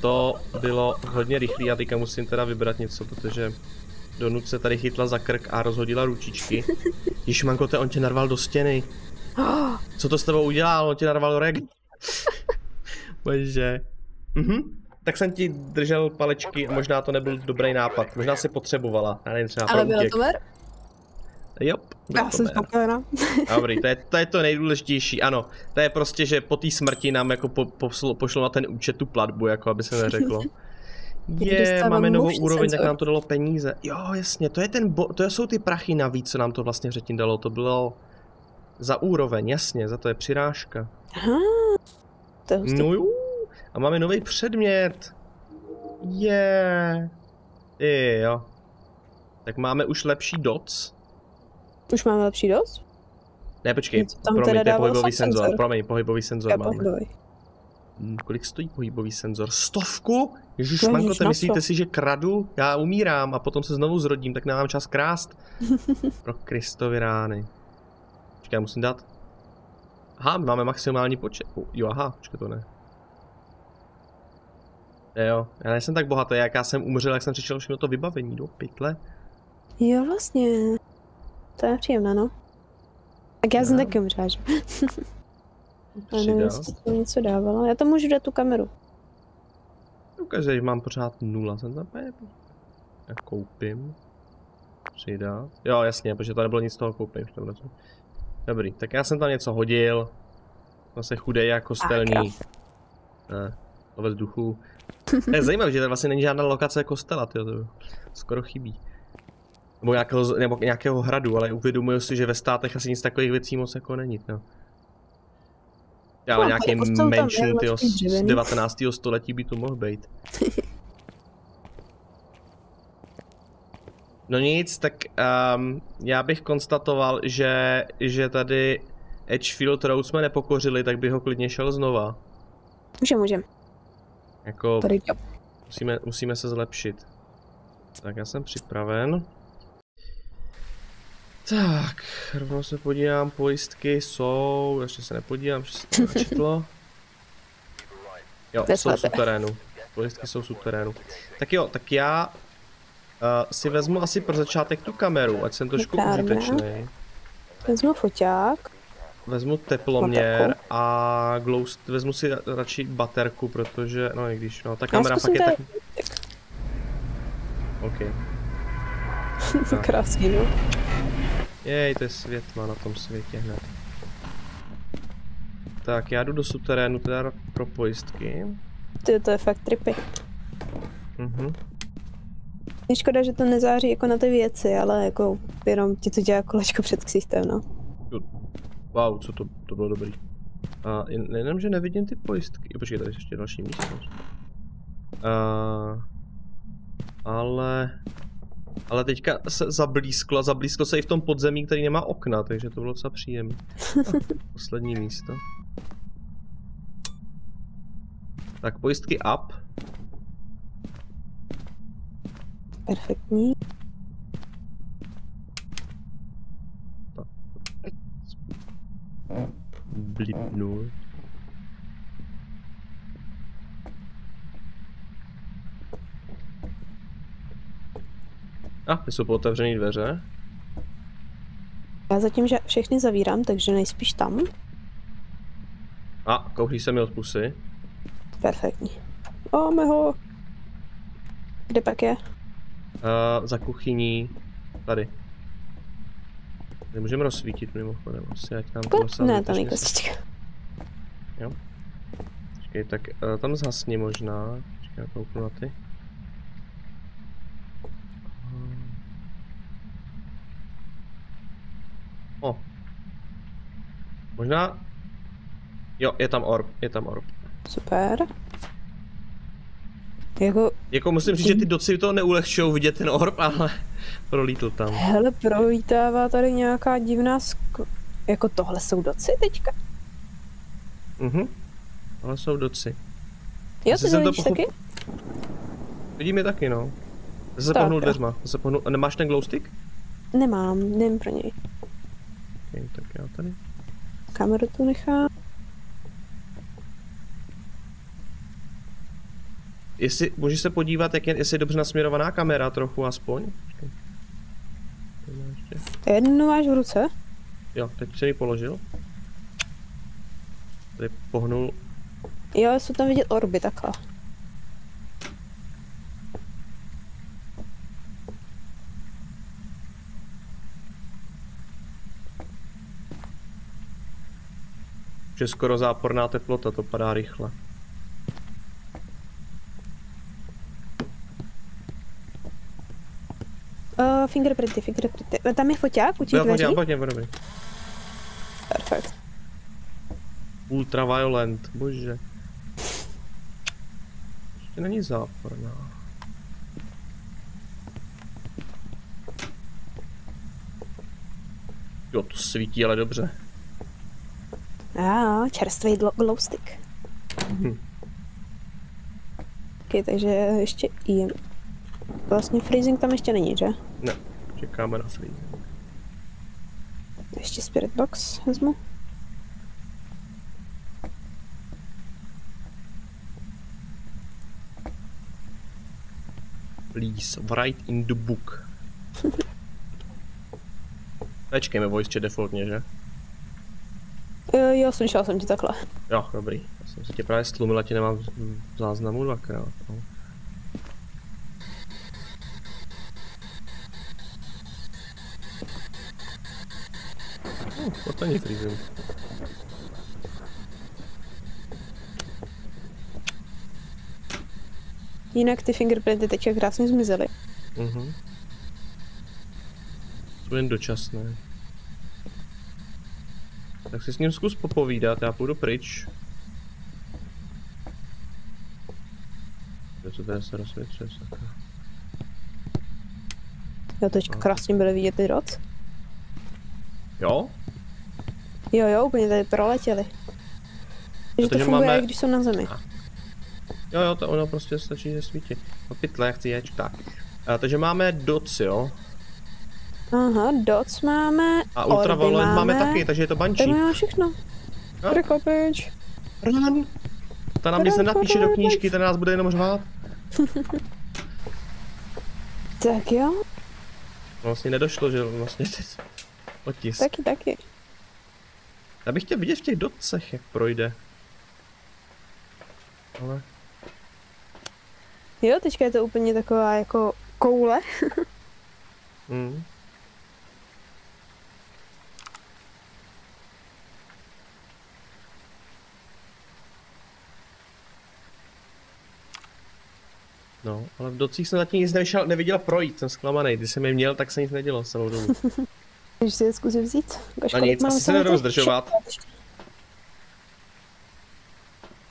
To bylo hodně rychlé, já teďka musím teda vybrat něco, protože Donut se tady chytla za krk a rozhodila ručičky. Ježišmanko, on tě narval do stěny. Co to s tebou udělal? On tě narval reg. Bože. Mhm. Tak jsem ti držel palečky a možná to nebyl dobrý nápad. Možná si potřebovala. Já nevím, třeba ale bylo to Mér? Jo. Já jsem spokojená. Dobrý, to je, to je to nejdůležitější, ano. To je prostě, že po té smrti nám jako po, poslo, pošlo na ten účet tu platbu, jako aby se neřeklo. Je, máme novou úroveň, tak nám to dalo peníze. Jo, jasně, to je ten bo, to jsou ty prachy navíc, co nám to vlastně předtím dalo. To bylo za úroveň, jasně, za to je přirážka. Aha, to je no jo. A máme nový předmět. Je. Yeah. Jo. Tak máme už lepší doc. Už máme lepší dost? Ne, počkej, promiň, to je pohybový senzor. senzor, promiň, pohybový senzor já máme. Pohybový. Hmm, kolik stojí pohybový senzor? Stovku? Ježišmanko, te myslíte si, že kradu? Já umírám a potom se znovu zrodím, tak nemám čas krást. Pro Kristovy rány. Počkej, já musím dát... Aha, máme maximální počet. Jo, aha, počkej, to ne. Jo, já nejsem tak bohatý, jak já jsem umřel, jak jsem přišel všechno to vybavení do pytle. Jo, vlastně. To je příjemné, no. Tak já no. jsem taky umřela, že? Nevím, jestli to něco dávalo. Já tam můžu dát tu kameru. Ukazuji, že mám pořád nula, jsem tam pět. Já koupím. Přidat. Jo, jasně, protože to nebylo nic z toho, koupím. Dobrý, tak já jsem tam něco hodil. Vlastně chudej a kostelní. Ne, to ve vzduchu. To je zajímavé, že tady vlastně není žádná lokace kostela, tyjo, to skoro chybí. Nebo nějakého, nebo nějakého hradu, ale uvědomuju si, že ve státech asi nic takových věcí moc jako není, no. Já mám nějaký menšinu z devatenáctého století by tu mohl být. No nic, tak um, já bych konstatoval, že, že tady Edgefield Road jsme nepokořili, tak bych ho klidně šel znova. Můžem, můžem. Jako, musíme, musíme se zlepšit. Tak já jsem připraven. Tak, rovnou se podívám, pojistky jsou, ještě se nepodívám, že se to načetlo. Jo, jsou v subterénu, pojistky jsou v subterénu. Tak jo, tak já uh, si vezmu asi pro začátek tu kameru, ať jsem trošku užitečný. Vezmu foťák. Vezmu teploměr a glow, vezmu si radši baterku, protože, no i když, no, ta kamera fakt je tak... OK. Krásný, no. Jej, to je světla na tom světě hned. Tak, já jdu do suterénu teda pro pojistky. Ty, to je fakt trippy. Mhm. Je škoda, že to nezáří jako na ty věci, ale jako jenom ti to dělá kolečko před ksichtem, no. Wow, co to, to bylo dobrý. A jenom, že nevidím ty pojistky. Počkej, tady ještě další místnost. A, ale... Ale teďka se zablízklo, zablízklo se i v tom podzemí, který nemá okna, takže to bylo docela příjemné. Poslední místo. Tak pojistky up. Perfektní. Blipnul. A, ah, jsou otevřené dveře. Já zatím že všechny zavírám, takže nejspíš tam. A, ah, kouhlí se mi od pusy. Perfektní. O, mého. Kde pak je? Uh, za kuchyní. Tady. Nemůžeme rozsvítit mimochodem, asi ať tam to ne, tam je kostička. Jo. Počkej, tak uh, tam zhasni možná. Počkej, kouknu na ty. O. Možná... Jo, je tam orb, je tam orb. Super. Jako... Jako musím říct, že ty doci to neulehčou vidět ten orb, ale prolítl tam. Hele, prolítává tady nějaká divná sk... Jako tohle jsou doci teďka? Mhm. Tohle jsou doci. Jo, ty to vidíš taky? Vidím je taky, no. Zase pohnul dveřma, zase pohnul... A nemáš ten glowstick? Nemám, nevím pro něj. Okay, tak já tady. Kameru tu nechám. Jestli, můžeš se podívat, jak je, jestli je dobře nasměrovaná kamera trochu aspoň? Jednu máš v ruce? Jo, teď se ji položil. Tady pohnul. Jo, jsou tam vidět orby, takhle. Že skoro záporná teplota, to padá rychle. Uh, fingerprinty, fingerprinty. Tam je foťák u těch dveří? Jo, foťák, foťák, perfekt. Ultraviolent, bože. Ještě není záporná. Jo, to svítí, ale dobře. A ah, čerstvý glowstick. Hm. Okay, takže ještě i vlastně freezing tam ještě není, že? Ne, čekáme na freezing. Ještě Spirit Box vezmu. Please, write in the book. Nečkejme voice chat defaultně, že? Jo, slyšela jsem ti takhle. Jo, dobrý. Já jsem se tě právě stlumila, tě nemám v záznamu dvakrát. No. Uh, potání frizem. Jinak ty fingerprinty teďka krásně zmizely. Mhm. Jsou jen dočasné. Tak si s ním zkus popovídat, já půjdu pryč. Co tady se rozsvětluje? Jo, teďka krásně byly vidět ty rod. Jo? Jo, jo, úplně tady proletěli. Takže to funguje, máme... když jsou na zemi. A. Jo, jo, to ono prostě stačí, že svítí. No pytle, já chci ječka. Takže máme doc, jo? Aha, dots máme. A ultraviolent máme. máme taky, takže je to bančí. To máme všechno. Rekopič. Run. Ta nám nic nenapíše do knížky, ten nás bude jenom řvát. Tak jo. Vlastně nedošlo, že vlastně otisk. Taky, taky. Já bych chtěl vidět v těch docech, jak projde. Ale... Jo, teďka je to úplně taková jako koule. mm. No, ale v docích jsem zatím nic nevyšel, neviděl projít, jsem zklamaný. Když jsem je měl, tak se nic nedělo celou dobu. Když si je zkusím vzít? A nic, asi se nebudeme zdržovat.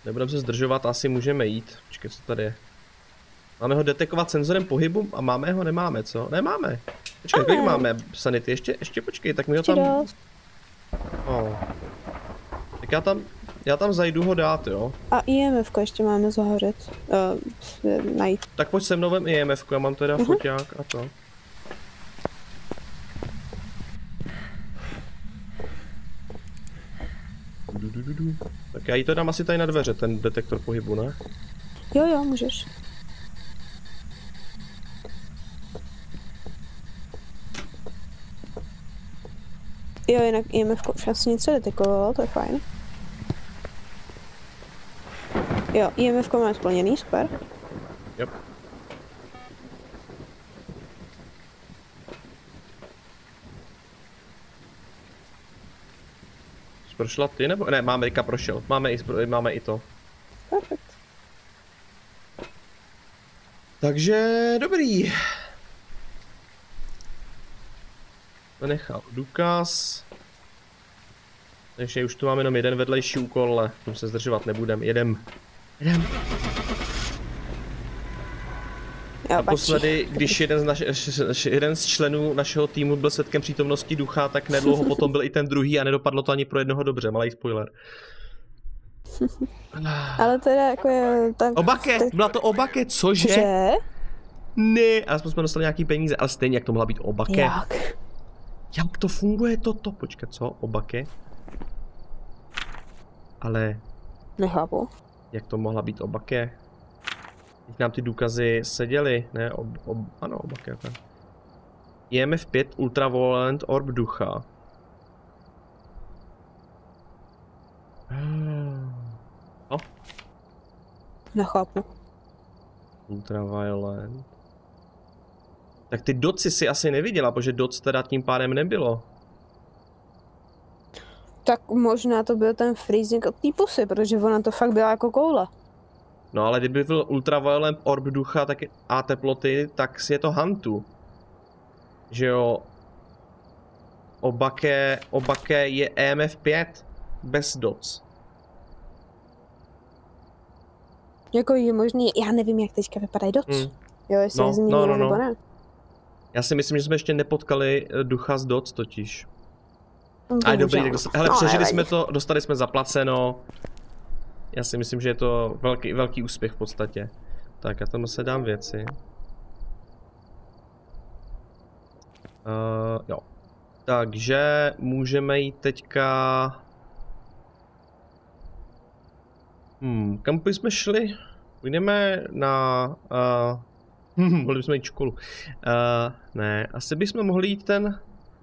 Nebudeme se zdržovat, asi můžeme jít. Počkej, co tady je? Máme ho detekovat senzorem pohybu a máme ho, nemáme, co? Nemáme. Počkej, kolik máme sanity? Ještě, ještě počkej, tak mi ho tam... Oh. Tak já tam, já tam zajdu ho dát, jo? A E M F ještě máme zahořet. Uh, najít. Tak pojď se mnou vem E M F, já mám teda uh-huh. foťák a to. Du, du, du, du. Tak já jí to dám asi tady na dveře, ten detektor pohybu, ne? Jo, jo, můžeš. Jo, jinak E M F už asi něco detekovalo, to je fajn. Jo, E M F máme splněný, super. Yep. Prošla ty nebo? Ne, máme Rika prošel. Máme i, máme i to. Perfekt. Takže dobrý. Nechal důkaz. Takže už tu máme jenom jeden vedlejší úkol, ale tomu se zdržovat nebudem. Jedem. Jedem. Naposledy, když jeden z, naš, jeden z členů našeho týmu byl svědkem přítomnosti ducha, tak nedlouho potom byl i ten druhý a nedopadlo to ani pro jednoho dobře, malý spoiler. Ale teda jako je... Tak... Obake! Byla to Obake, cože? Že? Ne, alespoň jsme dostali nějaký peníze, ale stejně jak to mohla být Obake. Jak? Jak to funguje toto? Počkat, co? Obake? Ale... Nechápu. Jak to mohla být Obake? Teď nám ty důkazy seděly, ne? Ob, ob, ano, Obake. E M F pět Ultraviolent Orb ducha. No? Nechápu. Ultraviolent. Tak ty doci si asi neviděla, protože doc teda tím pádem nebylo. Tak možná to byl ten freezing od té pusy, protože ona to fakt byla jako koule. No ale kdyby byl ultraviolent orb ducha tak a teploty, tak si je to Hantu. Že jo? Obake, Obake je E M F pět bez doc. Jako je možný, já nevím jak teďka vypadají doc. Mm. Jo, jestli no, nezmíněno no, no, nebo ne. Já si myslím, že jsme ještě nepotkali ducha z doc totiž. No, a dobrý, tak dostali, hele, no, přežili jsme to, dostali jsme zaplaceno. Já si myslím, že je to velký, velký úspěch v podstatě. Tak, já tam se dám věci. Uh, jo. Takže můžeme jít teďka... Hmm, kam jsme šli? Půjdeme na... Uh, hm, mohli bychom jít školu. Uh, ne, asi bychom mohli jít ten...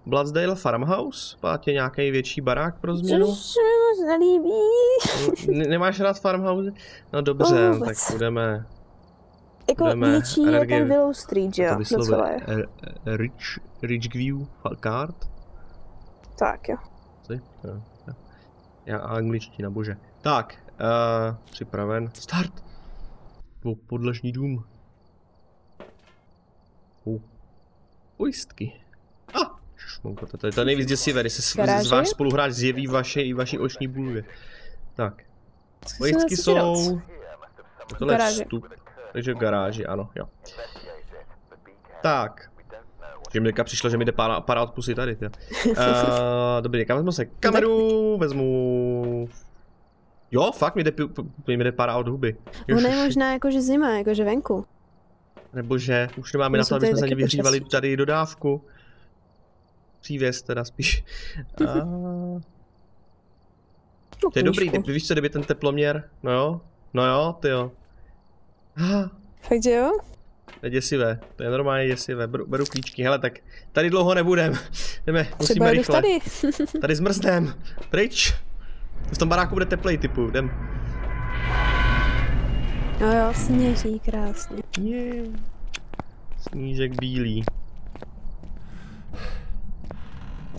Bloodsdale Farmhouse? Pátě nějaký větší barák pro změnu? Což se mi moc nelíbí. Nemáš rád Farmhouse? No dobře, no, tak budeme... Jako větší je ten Willow Street, jo? Docela je. Rich, Richview card? Tak jo. Jsi? Jo. Já angličtina, bože. Tak, uh, připraven. Start! Podlažní dům. U. Pojistky. Ah! Šmunko, to je to nejvíc děsivé, když se váš spoluhráč zjeví vaše i vaší oční bulvě. Tak. Pojistky jsou... Tohle je vstup. Takže v garáži, ano, jo. Tak. Že mi přišlo, že mi jde pára, pára od pusy tady, tě. Uh, dobrý, kam vezmu se kameru, vezmu... Jo, fakt mi jde, jde pára od huby. Ono je možná jakože zima, jakože venku. Nebo že už nemáme na to, abychom se ani vyhřívali tady dodávku. přívěs teda spíš. A... to, to je dobrý, ty, víš co, kdyby ten teploměr, no jo, no jo, ty jo. Ah. Fakt jo? To je děsivé, to je normálně děsivé, beru, beru klíčky, hele tak tady dlouho nebudem, jdeme, musíme rychle. Tady. Tady zmrznem, pryč, v tom baráku bude teplej typu, jdem. No jo, sněží krásně. Yeah. Snížek bílý.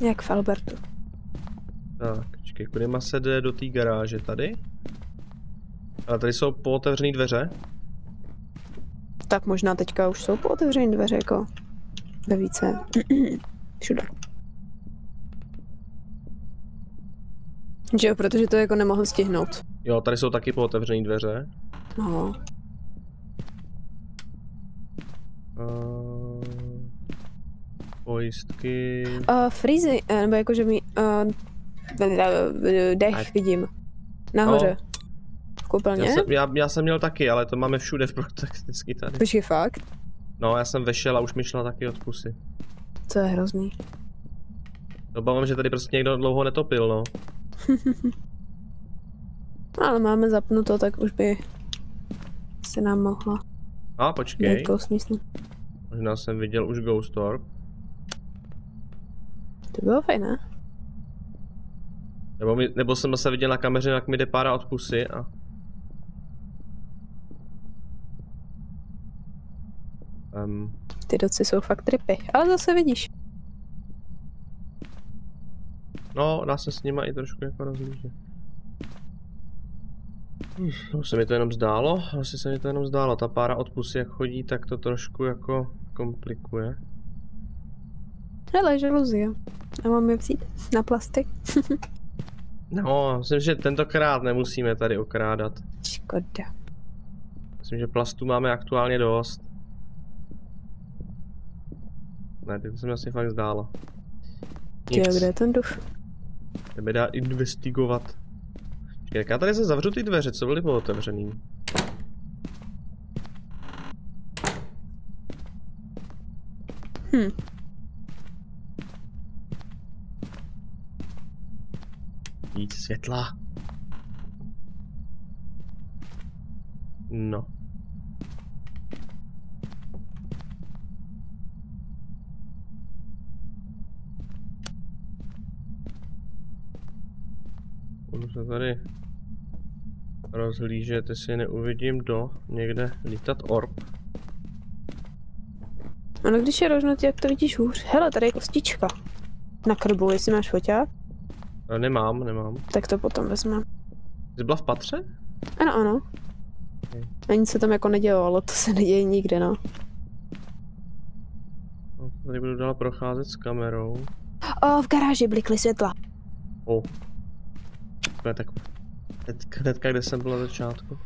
Jak v Albertu. Tak, počkej, kudyma se jde do té garáže tady? Ale tady jsou pootevřené dveře. Tak možná teďka už jsou pootevřené dveře, jako ve více. Všude. Že jo, protože to jako nemohl stihnout. Jo, tady jsou taky pootevřené dveře. No. Uh, pojistky... Uh, Freezy, nebo jakože mi... Uh, dech vidím. Nahoře. No. V koupelně? Já jsem, já, já jsem měl taky, ale to máme všude prakticky tady. Počkej, fakt? No, já jsem vešel a už mi šla taky od pusy. To je hrozný. Obávám, že tady prostě někdo dlouho netopil, no. Ale máme zapnuto, tak už by se nám mohla. A počkej. Možná jsem viděl už Ghost Orb. To bylo fajné. Nebo, mi, nebo jsem se viděl na kameře, jak mi jde pára od pusy a... Um. Ty doci jsou fakt tripy, ale zase vidíš. No, dá se s nima i trošku jako rozlížet. No, se mi to jenom zdálo, asi se mi to jenom zdálo, ta pára od pusy jak chodí, tak to trošku jako komplikuje. Hele, žaluzie. A mám je vzít na plasty. No, myslím, že tentokrát nemusíme tady okrádat. Škoda. Myslím, že plastu máme aktuálně dost. Ne, to se mi asi fakt zdálo. Nic. Jo, kde je ten duch? Jdeme dát investigovat. Tak já tady se zavřu ty dveře, co byly pootevřený. Hm. Víc světla. No. Budu se tady rozhlížet, jestli neuvidím do někde lítat orb. Ano, když je rožnutý, jak to vidíš hůř. Hele, tady je kostička. Na krbu, jestli máš foťák. Nemám, nemám. Tak to potom vezmeme. Jsi byla v patře? Ano, ano. Okay. A nic se tam jako nedělo, ale to se neděje nikde, no. No tady budu dál procházet s kamerou. O, v garáži blikly světla. O. To je tak hnedka, kde jsem byl na začátku.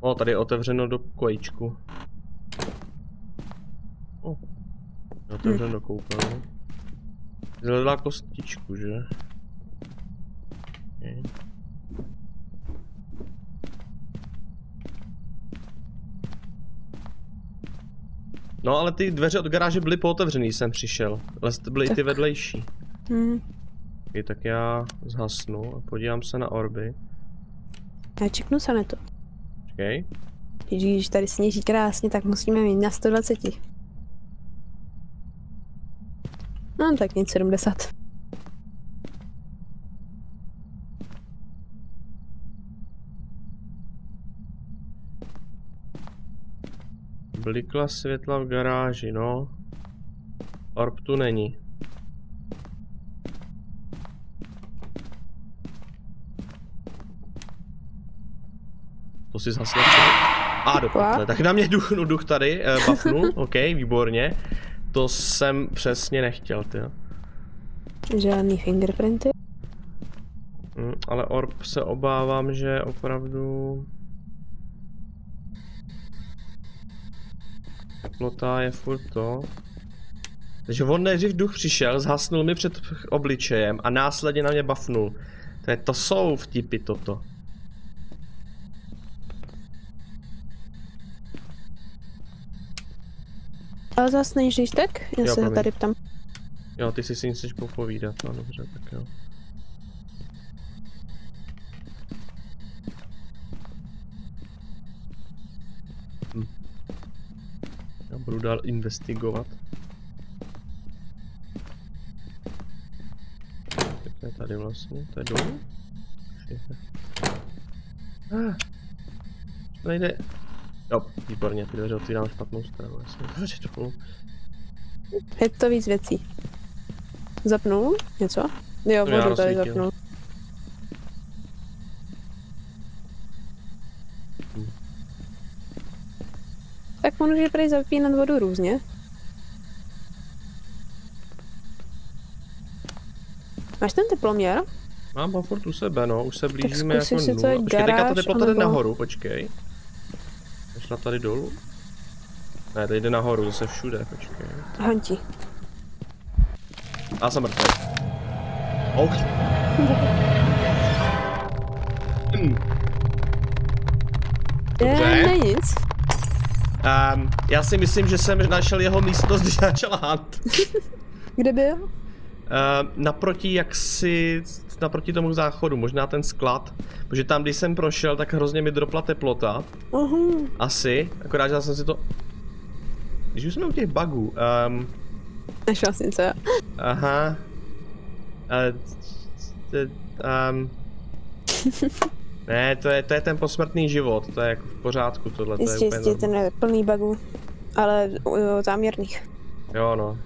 O, tady je otevřeno do kojíčku. O. Je otevřeno hmm. do koupelny. Zhledla kostičku, že? Okay. No ale ty dveře od garáže byly pootevřený, jsem přišel. Ale byly i ty vedlejší. Hmm. Okay, tak já zhasnu a podívám se na orby. Já čeknu se na to. Okay. Když tady sněží krásně, tak musíme mít na sto dvacet. No tak nic, sedmdesát. Blikla světla v garáži, no. Orb tu není. To si zhasne. A do půtle. Tak na mě duch, no, duch tady, eh, bafnul, ok, výborně. To jsem přesně nechtěl, ty. Žádný fingerprinty? Mm, ale orb se obávám, že opravdu... Teplota je furt to. Takže on nejdřív duch přišel, zhasnul mi před obličejem a následně na mě bafnul. To, je, to jsou vtipy toto. Ale zas nejžíš tak? Já jo, se ho tady ptám. Jo, ty si si chceš popovídat, no dobře, tak jo. Hm. Já budu dál investigovat. To je tady vlastně, to je dolů? Ah, to nejde. Jo, výborně, ty dveře otvírám špatnou stranu, jasně, dveře dolů. Je to víc věcí. Zapnul něco? Jo, můžu tady zapnout. Hm. Tak můžu tady zapínat vodu různě. Máš ten teploměr? Mám ho furt u sebe, no, už se blížíme jako nula. Počkej, teďka to teplota jde nahoru, počkej. Šla tady dolů? Ne, tady jde nahoru, zase všude, počkej. Hantu. Já jsem mrtvý. Oh. Dobře. Nic. Um, já si myslím, že jsem našel jeho místnost, když začala Hunt. Kde byl? Uh, naproti jaksi, naproti tomu záchodu, možná ten sklad. Protože tam, když jsem prošel, tak hrozně mi dropla teplota. Uhum. Asi, akorát já jsem si to... Když už jsme u těch bugů, um... Našel jsem co? Aha. Uh, um. Ne, to je, to je ten posmrtný život, to je jako v pořádku tohle. Jistě, je jistě, ten je plný bugů, ale jo, záměrných. Jo no.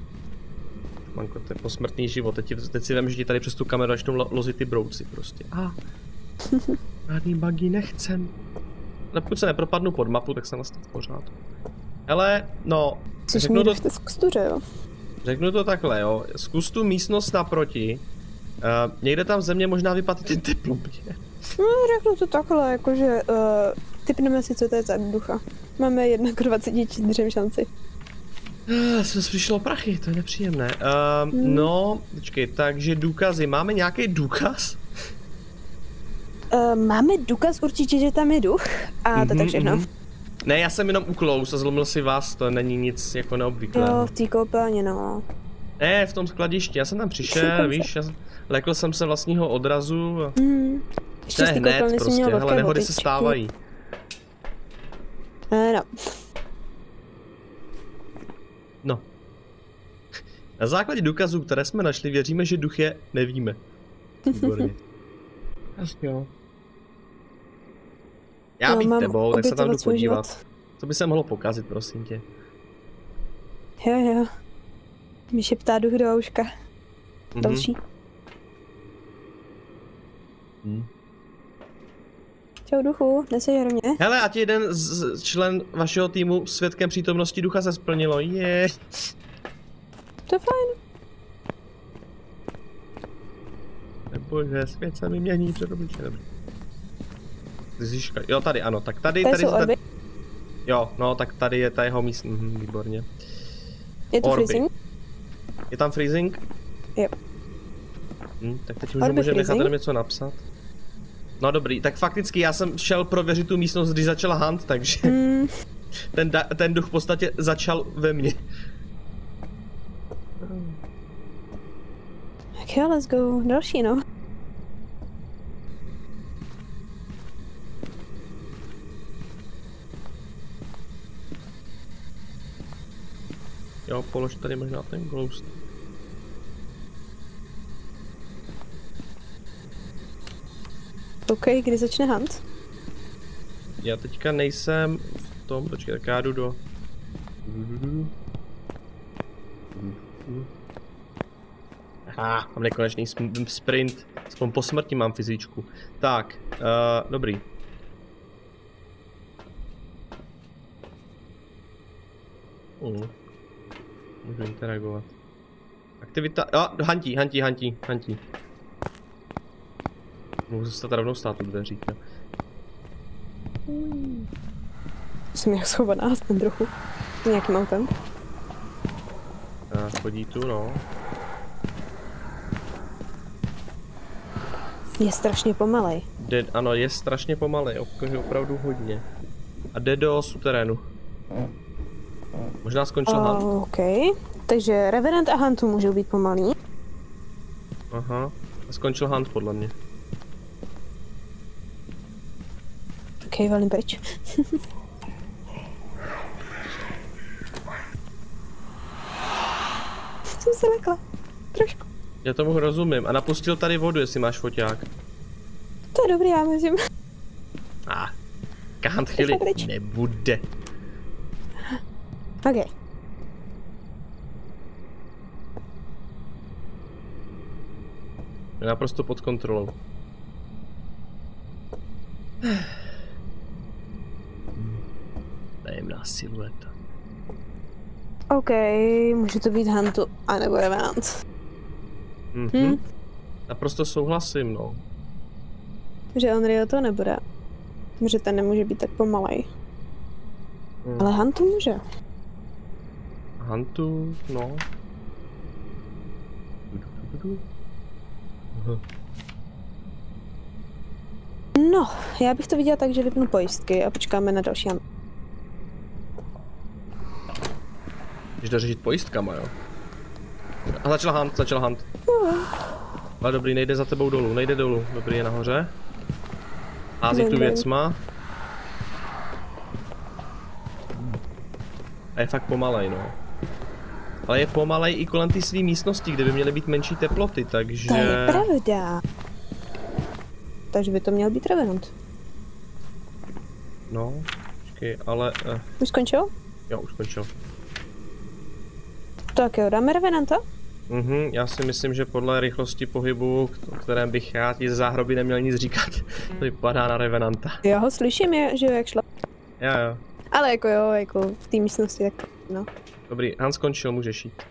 Manko, to je posmrtný život, teď, teď si vem, že ti tady přes tu kameru začnou lo lozit ty brouci prostě. Ah. Žádný bugy nechcem. No, pokud se nepropadnu pod mapu, tak jsem vlastně v pořádku. Hele, no, řeknu to... Kustuře, jo? Řeknu to takhle, jo, zkus tu místnost naproti, uh, někde tam ze mě možná vypadne ten teploměr. No, řeknu to takhle, jakože, uh, typneme si, co to je za ducha. Máme jedna k dvaceti čtyřem šanci. Uh, jsem přišlo prachy, to je nepříjemné. Uh, hmm. No, počkej, takže důkazy, máme nějaký důkaz? Uh, máme důkaz určitě, že tam je duch a mm-hmm, to tak všechno. Mm-hmm. Ne, já jsem jenom uklouz a zlomil si vás, to není nic jako neobvyklého. Jo, v té koupelně, no. Ne, v tom skladišti, já jsem tam přišel, víš, já jsem, lekl jsem se vlastního odrazu. Mm. To je hned prostě, hele, nehody botičky se stávají. E, no. No. Na základě důkazů, které jsme našli, věříme, že duch je nevíme. Výborně. Jo. Já bych tebou, tak se tam jdu podívat. Život. Co by se mohlo pokazit, prosím tě? Jo, jo. Mi šeptá duch do ouška. Mm-hmm. Další. Mm. Čau duchu, nesežer mě. Hele, ať jeden z člen vašeho týmu svědkem přítomnosti ducha se splnilo, je. To je fajn. Nebože, svět se mi mění předobliče, dobře. Jo, tady ano, tak tady, tady, tady, jsou tady... Jo, no, tak tady je ta jeho míst... Mhm, výborně. Je tu orby. Freezing? Je tam freezing? Jo. Hm, tak teď už můžeme nechat tam něco napsat. No dobrý, tak fakticky já jsem šel prověřit tu místnost, když začala Hunt, takže... Mm. Ten, da, ten duch v podstatě začal ve mně. Tak jo, let's go. Další, no. Jo, polož tady možná ten ghost. OK, kdy začne Hunt? Já teďka nejsem v tom, počkej, tak já jdu do... Aha, mám nekonečný sprint, aspoň po smrti mám fyzičku. Tak, uh, dobrý. Uh. Můžu interagovat. Aktivita... A, Hantu, Hantu, Hantu, Hantu. Můžu zůstat rovnou stát u dveří. Jsem nějak schovaná, aspoň trochu. S nějakým autem. A, chodí tu, no. Je strašně pomalej. Jde, ano, je strašně pomalej, opravdu hodně. A jde do suterénu. Možná skončil uh, Hantu. OK. Takže Revenant a Hantu můžou být pomalý. Aha. Skončil Hunt podle mě. OK, valím pryč. Jsem se lekla. Trošku. Já tomu rozumím. A napustil tady vodu, jestli máš foťák. To je dobrý, já myslím. A ah, Kant chvíli nebude. OK. Je naprosto pod kontrolou. Tajemná silueta. OK, může to být Hantu, anebo Revenant. Mm-hmm. Hm? Naprosto souhlasím, no. Že Onryo to nebude. Že ten nemůže být tak pomalej. Mm. Ale Hantu může. Hantu, no. No, já bych to viděla tak, že vypnu pojistky a počkáme na další Hantu. Když dořešit pojistkama, jo? A začal Hunt, začal Hunt. No. Ale dobrý, nejde za tebou dolů, nejde dolů. Dobrý, je nahoře. Hází tu věc má. A je fakt pomalej, no. Ale je pomalej i kolem ty své místnosti, kde by měly být menší teploty, takže... To je pravda. Takže by to měl být Revenant. No, počkej, ale... Eh. Už skončil? Jo, už skončil. Tak jo, dáme Revenanta? Mhm, já si myslím, že podle rychlosti pohybu, o kterém bych já ti ze záhroby neměl nic říkat, to vypadá na Revenanta. Já ho slyším, je, že jo, jak šla. Jo, jo. Ale jako jo, jako v té místnosti, tak no. Dobrý, Hans skončil, můžeš jít.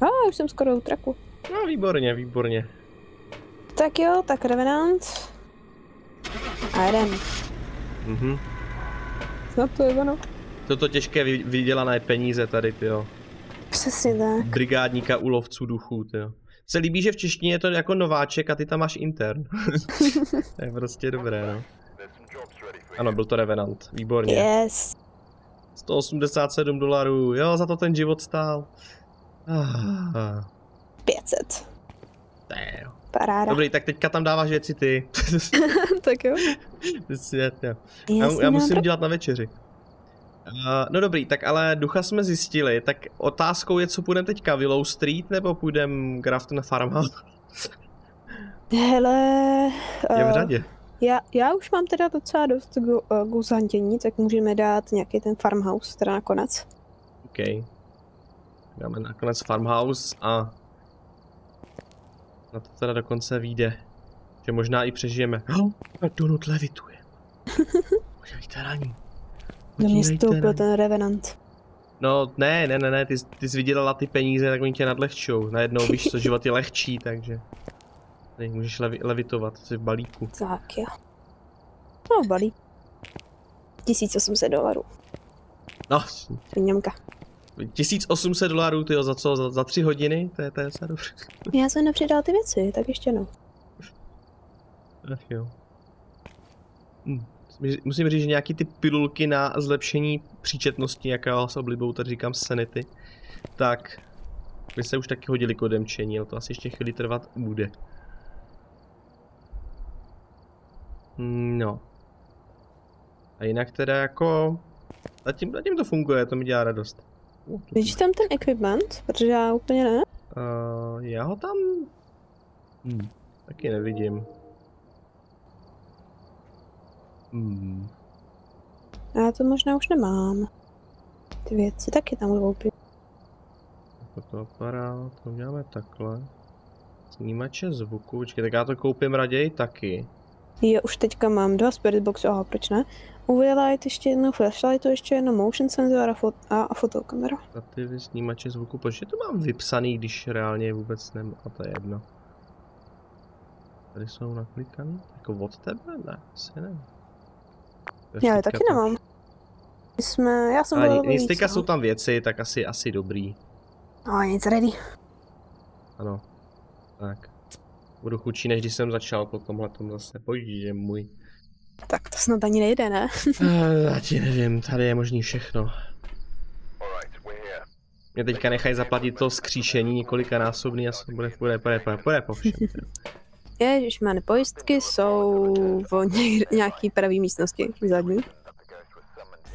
A ah, už jsem skoro u traku. No, výborně, výborně. Tak jo, tak Revenant. A jeden. Mhm. Snad to je ono. Toto těžké vydělané peníze tady, tyjo. Přesně tak. Brigádníka ulovců duchů, tyjo. Se líbí, že v češtině je to jako nováček a ty tam máš intern. To je prostě dobré, no. Ano, byl to Revenant, výborně. Yes. sto osmdesát sedm dolarů, jo, za to ten život stál. Ah. pět set. Damn. Paráda. Dobrý, tak teďka tam dáváš věci ty. Tak jo. Světně. Já, já musím pro... dělat na večeři. Uh, no dobrý, tak ale ducha jsme zjistili, tak otázkou je, co půjdeme teďka, Willow Street nebo půjdeme na Farmhouse? Hele... Je v řadě. Uh, já, já už mám teda docela dost guzhantění, uh, tak můžeme dát nějaký ten Farmhouse teda nakonec. OK. Dáme nakonec Farmhouse a... Na to teda dokonce vyjde, že možná i přežijeme. Oh, Donut levituje. Možná být raní. Do mě stoupil ten Revenant. No ne, ne, ne, ne, ty, ty jsi vydělala ty peníze, tak oni tě nadlehčou. Najednou víš, co život je lehčí, takže... Tady můžeš levi, levitovat, jsi v balíku. Tak jo. No, balík. tisíc osm set dolarů. No. Peněmka. tisíc osm set dolarů, tyjo, za co? Za, za tři hodiny? To je, to je docela dobře. Já jsem nepřidala ty věci, tak ještě no. Ach jo. Hm. Musím říct, že nějaký ty pilulky na zlepšení příčetnosti, jak já s oblibou tady říkám sanity, tak by se už taky hodili k odemčení, ale to asi ještě chvíli trvat bude. No. A jinak teda jako... Zatím, zatím to funguje, to mi dělá radost. Vidíš tam ten equipment? Protože já úplně ne. Uh, já ho tam... Hmm. Taky nevidím. Hmm. Já to možná už nemám. Ty věci taky tam budou pít. To aparát, to uděláme takhle. Snímače zvuku, počkej, tak já to koupím raději taky. Jo, už teďka mám dva Spirit Boxy, aha, proč ne? Uvělajt ještě jednou flashlight, to ještě jedno motion sensor a, fot a, a fotokamera. A ty snímače zvuku, počkej, to mám vypsaný, když reálně vůbec nemám, a to je jedno. Tady jsou naklikaný, jako od tebe? Ne, asi ne. Já je taky tam... nemám. My jsme, já jsem byl nic, teďka jsou tam věci, tak asi, asi dobrý. No, nic ready. Ano. Tak. Budu chudší, než když jsem začal po tomhletom zase. Boží, že můj. Tak to snad ani nejde, ne? Já ti nevím, tady je možný všechno. Mě teďka nechají zaplatit to skříšení několikanásobný a bude bude bude po všem. Ježišmane, pojistky jsou v nějaký pravý místnosti zadní.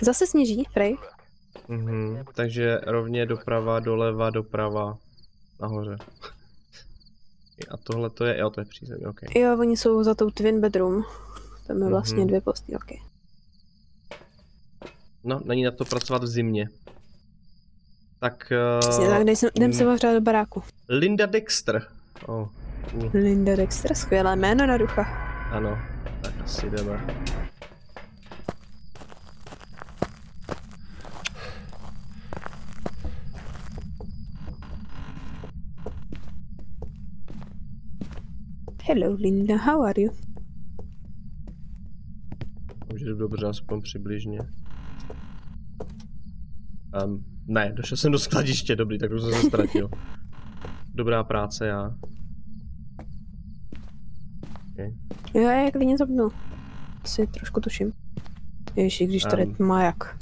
Zase sněží, prej. Mhm, takže rovně doprava, doleva, doprava, nahoře. A tohle to je, jo, to je přízemí, ok. Jo, oni jsou za tou twin bedroom. Tam je vlastně mm-hmm. dvě postýlky. No, není na to pracovat v zimě. Tak... Přesně, uh, tak jdem, jdem se ohřát do baráku. Linda Dexter. Oh. Uh. Linda Dexter, skvělé jméno na ducha. Ano, tak asi jdeme. Hello Linda, how are you? Už jdu dobře, aspoň přibližně. Um, ne, došel jsem do skladiště, dobrý, tak už jsem se ztratil. Dobrá práce, já. Okay. Jo, já klidně zapnu. Asi trošku tuším. Ještě když tady um, tma jak.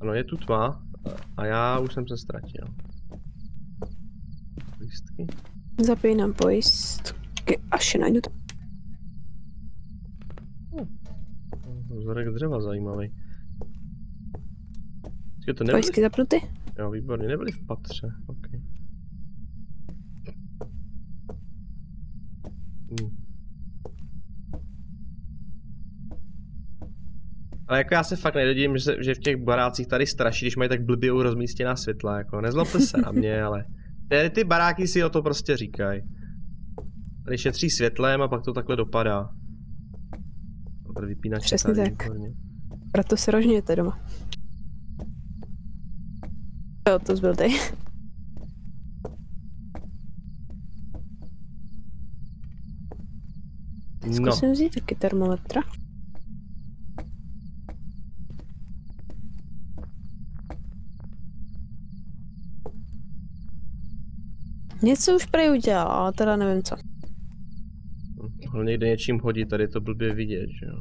Ano, je tu tma a já už jsem se ztratil. Pojistky? Zapínám pojistky, až je najdu to. Vzorek dřeva zajímavý. To pojistky v... zapnuty? Jo, výborně, nebyly v patře, ok. Hmm. Ale jako já se fakt nedodím, že, že v těch barácích tady straší, když mají tak blbě rozmístěná světla, jako nezlobte se na mě, ale... Ty, ty baráky si o to prostě říkají. Tady šetří světlem a pak to takhle dopadá. Tady vypínač. Přesně tady, tak. Výborně. Proto se rožňujete doma. Jo, to zbyl tady. No. Zkusím vzít taky termometra. Něco už prej udělal, ale teda nevím co. Tohle někde něčím hodí, tady to blbě vidět, že jo.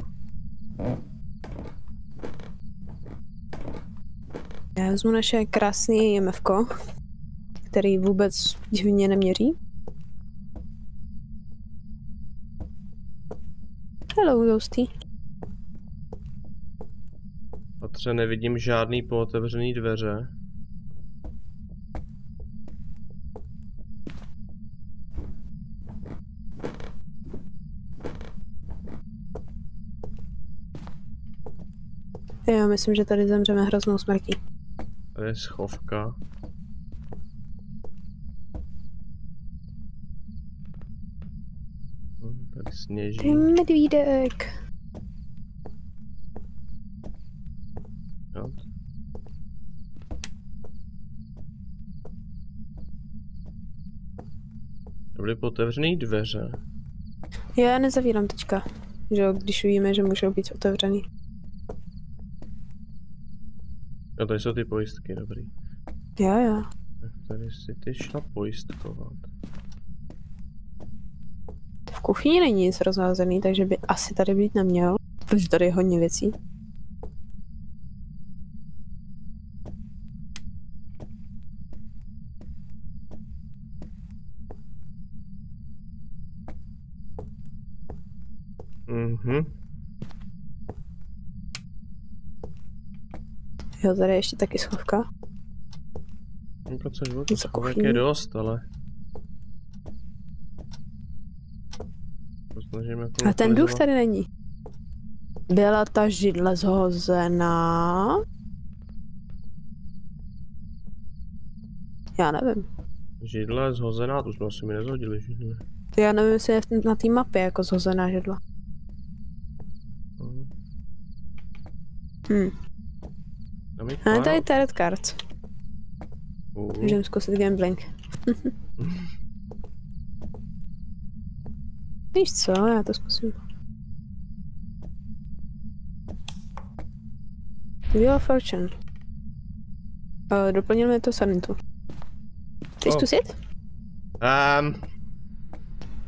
Já vezmu naše krásné E M F ko, který vůbec divně neměří. Hello, dostý. Patře, nevidím žádný pootevřený dveře. Já myslím, že tady zemřeme hroznou smrtí. To je schovka. Tady sněží. Ty medvídek. To byly otevřené dveře. Já nezavírám teďka, že jo, když víme, že můžou být otevřený. No tady jsou ty pojistky, dobrý. Jo, jo. Tak tady si ty šla pojistkovat. V kuchyni není nic rozházený, takže by asi tady být neměl, protože tady je hodně věcí. Mhm. Jo, tady je ještě taky schovka. Pro co život, schovek je dost, ale... A ten duch tady není. Byla ta židle zhozená? Já nevím. Židle zhozená? Tu jsme asi mi nezhodili židle. Já nevím, jestli je na té mapě jako zhozená židla. Hm. A tady je tarot kart. Uh. Můžeme zkusit gambling. Víš co, já to zkusím. Wheel of Fortune. Uh, doplnil mě to sanitu. Chceš oh. zkusit? Um.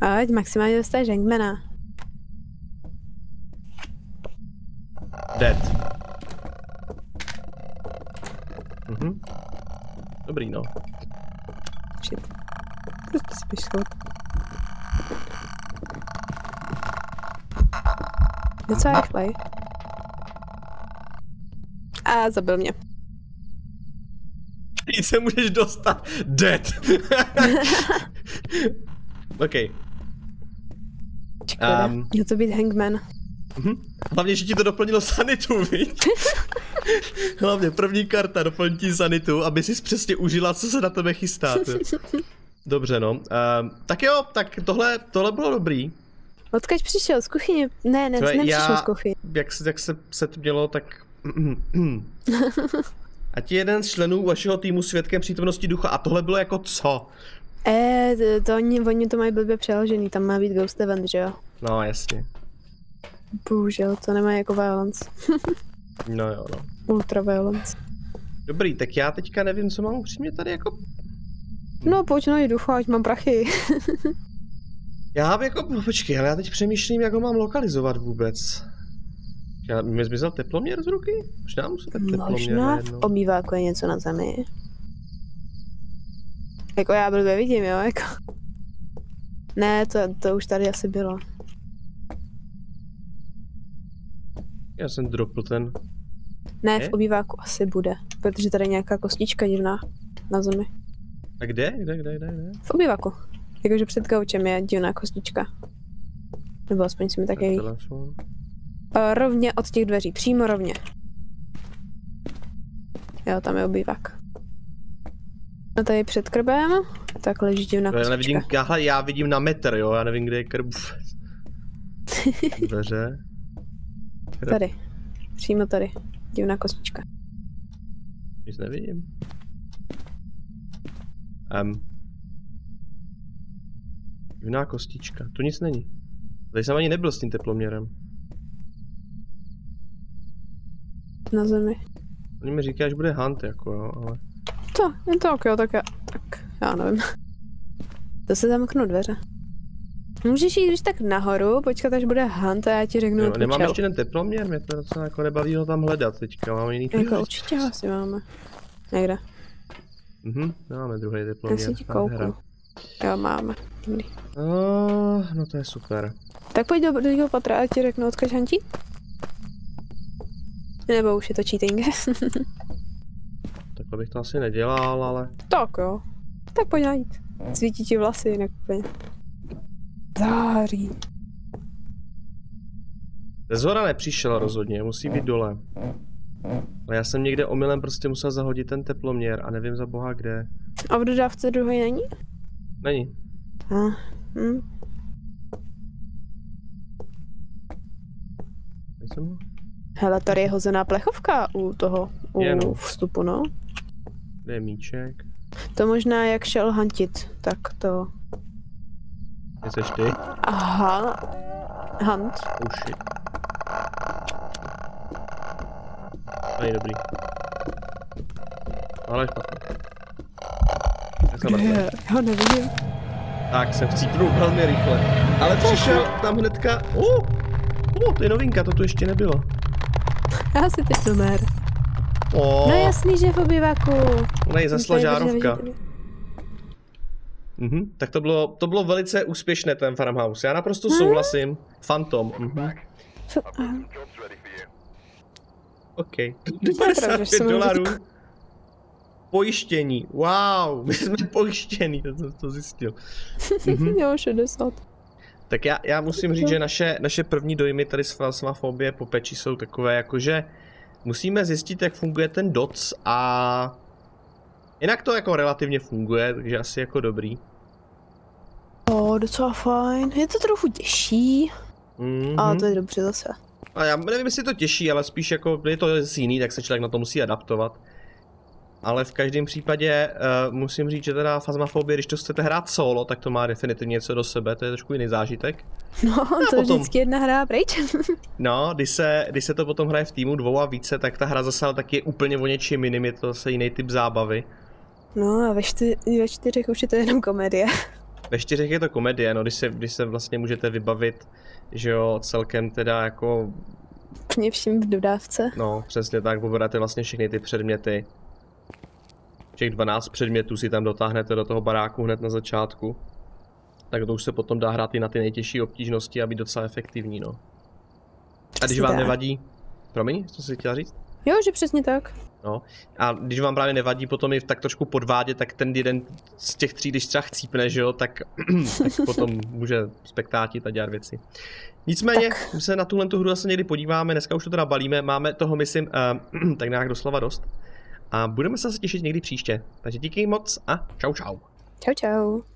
Ať maximálně dostaneš Hangmana. Dead. Hm? Dobrý, no. Shit. Prostě si píš schovat. Docela rychlej. A zabil mě. Víc se můžeš dostat. Dead. OK. Škoda, um, měl to být hangman. Hm? Hlavně, že ti to doplnilo sanitu, viď? Hlavně první karta doplní ti sanitu, aby si přesně užila, co se na tebe chystá. Dobře, no. Um, tak jo, tak tohle, tohle bylo dobrý. Odkud přišel? Z kuchyně? Ne, ne, Tve, nepřišel já, z kuchyně. Jak se, jak se set mělo, tak... Ať je jeden z členů vašeho týmu svědkem přítomnosti ducha. A tohle bylo jako co? Eh, to, to oni, oni to mají blbě přeložený, tam má být Ghost Event, že jo? No, jasně. Bohužel, to nemá jako violence. No jo, no. Ultra violence. Dobrý, tak já teďka nevím, co mám upřímně tady jako... No, pojď na ducha, ať mám prachy. Já bych jako, no, počkej, ale já teď přemýšlím, jak ho mám lokalizovat vůbec. Já, mi zmizel teploměr z ruky? Možná musím tak teploměr. Možná v obýváku je něco na zemi. Jako já blbě vidím, jo, jako. Ne, to, to už tady asi bylo. Já jsem dropl ten. Ne, je? V obýváku asi bude, protože tady je nějaká kostička divná na zemi. A kde? Kde, kde, kde, kde? V obýváku. Jakože před gaučem je divná kostička. Nebo aspoň si mi také ví. Rovně od těch dveří, přímo rovně. Jo, tam je obývák. No tady před krbem, tak leží divná kostička. Já nevidím, já, já vidím na metr, jo, já nevím, kde je krb. Dveře. Krb. Tady, přímo tady, divná kostička. Nic nevidím. Um. Divná kostička, tu nic není. Tady jsem ani nebyl s tím teploměrem. Na zemi. Oni mi říkají, že bude Hunt, jako jo, ale... To, je to ok, jo, tak já, tak já nevím. To se zamknou dveře. Můžeš jít když tak nahoru, počkat, až bude Hunt a já ti řeknu, jo, nemám ještě ten teploměr, mě to docela jako nebaví ho tam hledat teďka, mám jiný teploměr. Jako určitě ho asi máme. Někde. Mhm, máme druhý teploměr. Já si ti kouknu. Jo, máme. Dobrý. No, no to je super. Tak pojď do druhého patra a ti řeknu, odkud Huntí? Nebo už je to cheating. Takhle bych to asi nedělal, ale... Tak jo. Tak pojď najít. Svítí ti vlasy jinak úplně. Září. Zhora nepřišel rozhodně, musí být dole. Ale já jsem někde omylem prostě musel zahodit ten teploměr a nevím za boha kde. A v dodávce druhý není? Není. A, hm. Nejsem... Hele, tady je hozená plechovka u toho u je, no. Vstupu, no. Kde je míček? To možná jak šel hantit, tak to... Kde seš ty? Aha. Hunt. Uši. To je dobrý. Ale špatný. Já ho nevidím. Tak se vcípnul velmi rychle. Ale přišel tam hnedka... Uh, uh, to je novinka, to tu ještě nebylo. Já si teď to Mér. Oh. No jasný, že v obýváku. Nej, zasla žárovka. Mhm, tak to bylo, to bylo velice úspěšné ten farmhouse. Já naprosto hmm? souhlasím. Phantom. Mhm. OK. padesát pět dolarů. Pojištění. Wow, my jsme pojištění, to jsem to zjistil. Mhm. Jo, šedesát. Tak já, já musím říct, že naše, naše první dojmy tady z Phasmophobie po peči jsou takové, jakože musíme zjistit, jak funguje ten doc a jinak to jako relativně funguje, takže asi jako dobrý. O, docela fajn, je to trochu těžší, mm-hmm. ale to je dobře zase. A já nevím, jestli to těžší, ale spíš jako je to jiný, tak se člověk na to musí adaptovat. Ale v každém případě uh, musím říct, že teda Phasmophobie, když to chcete hrát solo, tak to má definitivně něco do sebe, to je trošku jiný zážitek. No, a to potom, je vždycky jedna hra pryč. No, když se, když se to potom hraje v týmu dvou a více, tak ta hra zase taky je úplně o něčím jiným, je to zase jiný typ zábavy. No a ve, čty, ve čtyřech už je to jenom komedie. Ve čtyřech je to komedie, no, když se, když se vlastně můžete vybavit, že jo, celkem teda jako... Úplně vším v dodávce. No, přesně tak, poberáte vlastně všechny ty předměty. těch dvanáct předmětů si tam dotáhnete do toho baráku hned na začátku, tak to už se potom dá hrát i na ty nejtěžší obtížnosti a být docela efektivní, no. A když vám nevadí... Promiň, co jsi chtěla říct? Jo, že přesně tak. No, a když vám právě nevadí potom i tak trošku podvádět, tak ten jeden z těch tří, když třeba chcípne, že jo, tak, tak potom může spektátit a dělat věci. Nicméně, tak. My se na tuhle hru zase někdy podíváme, dneska už to teda balíme, máme toho, myslím, uh, tak nějak doslova dost. A budeme se zase těšit někdy příště. Takže díky moc a čau čau. Čau čau.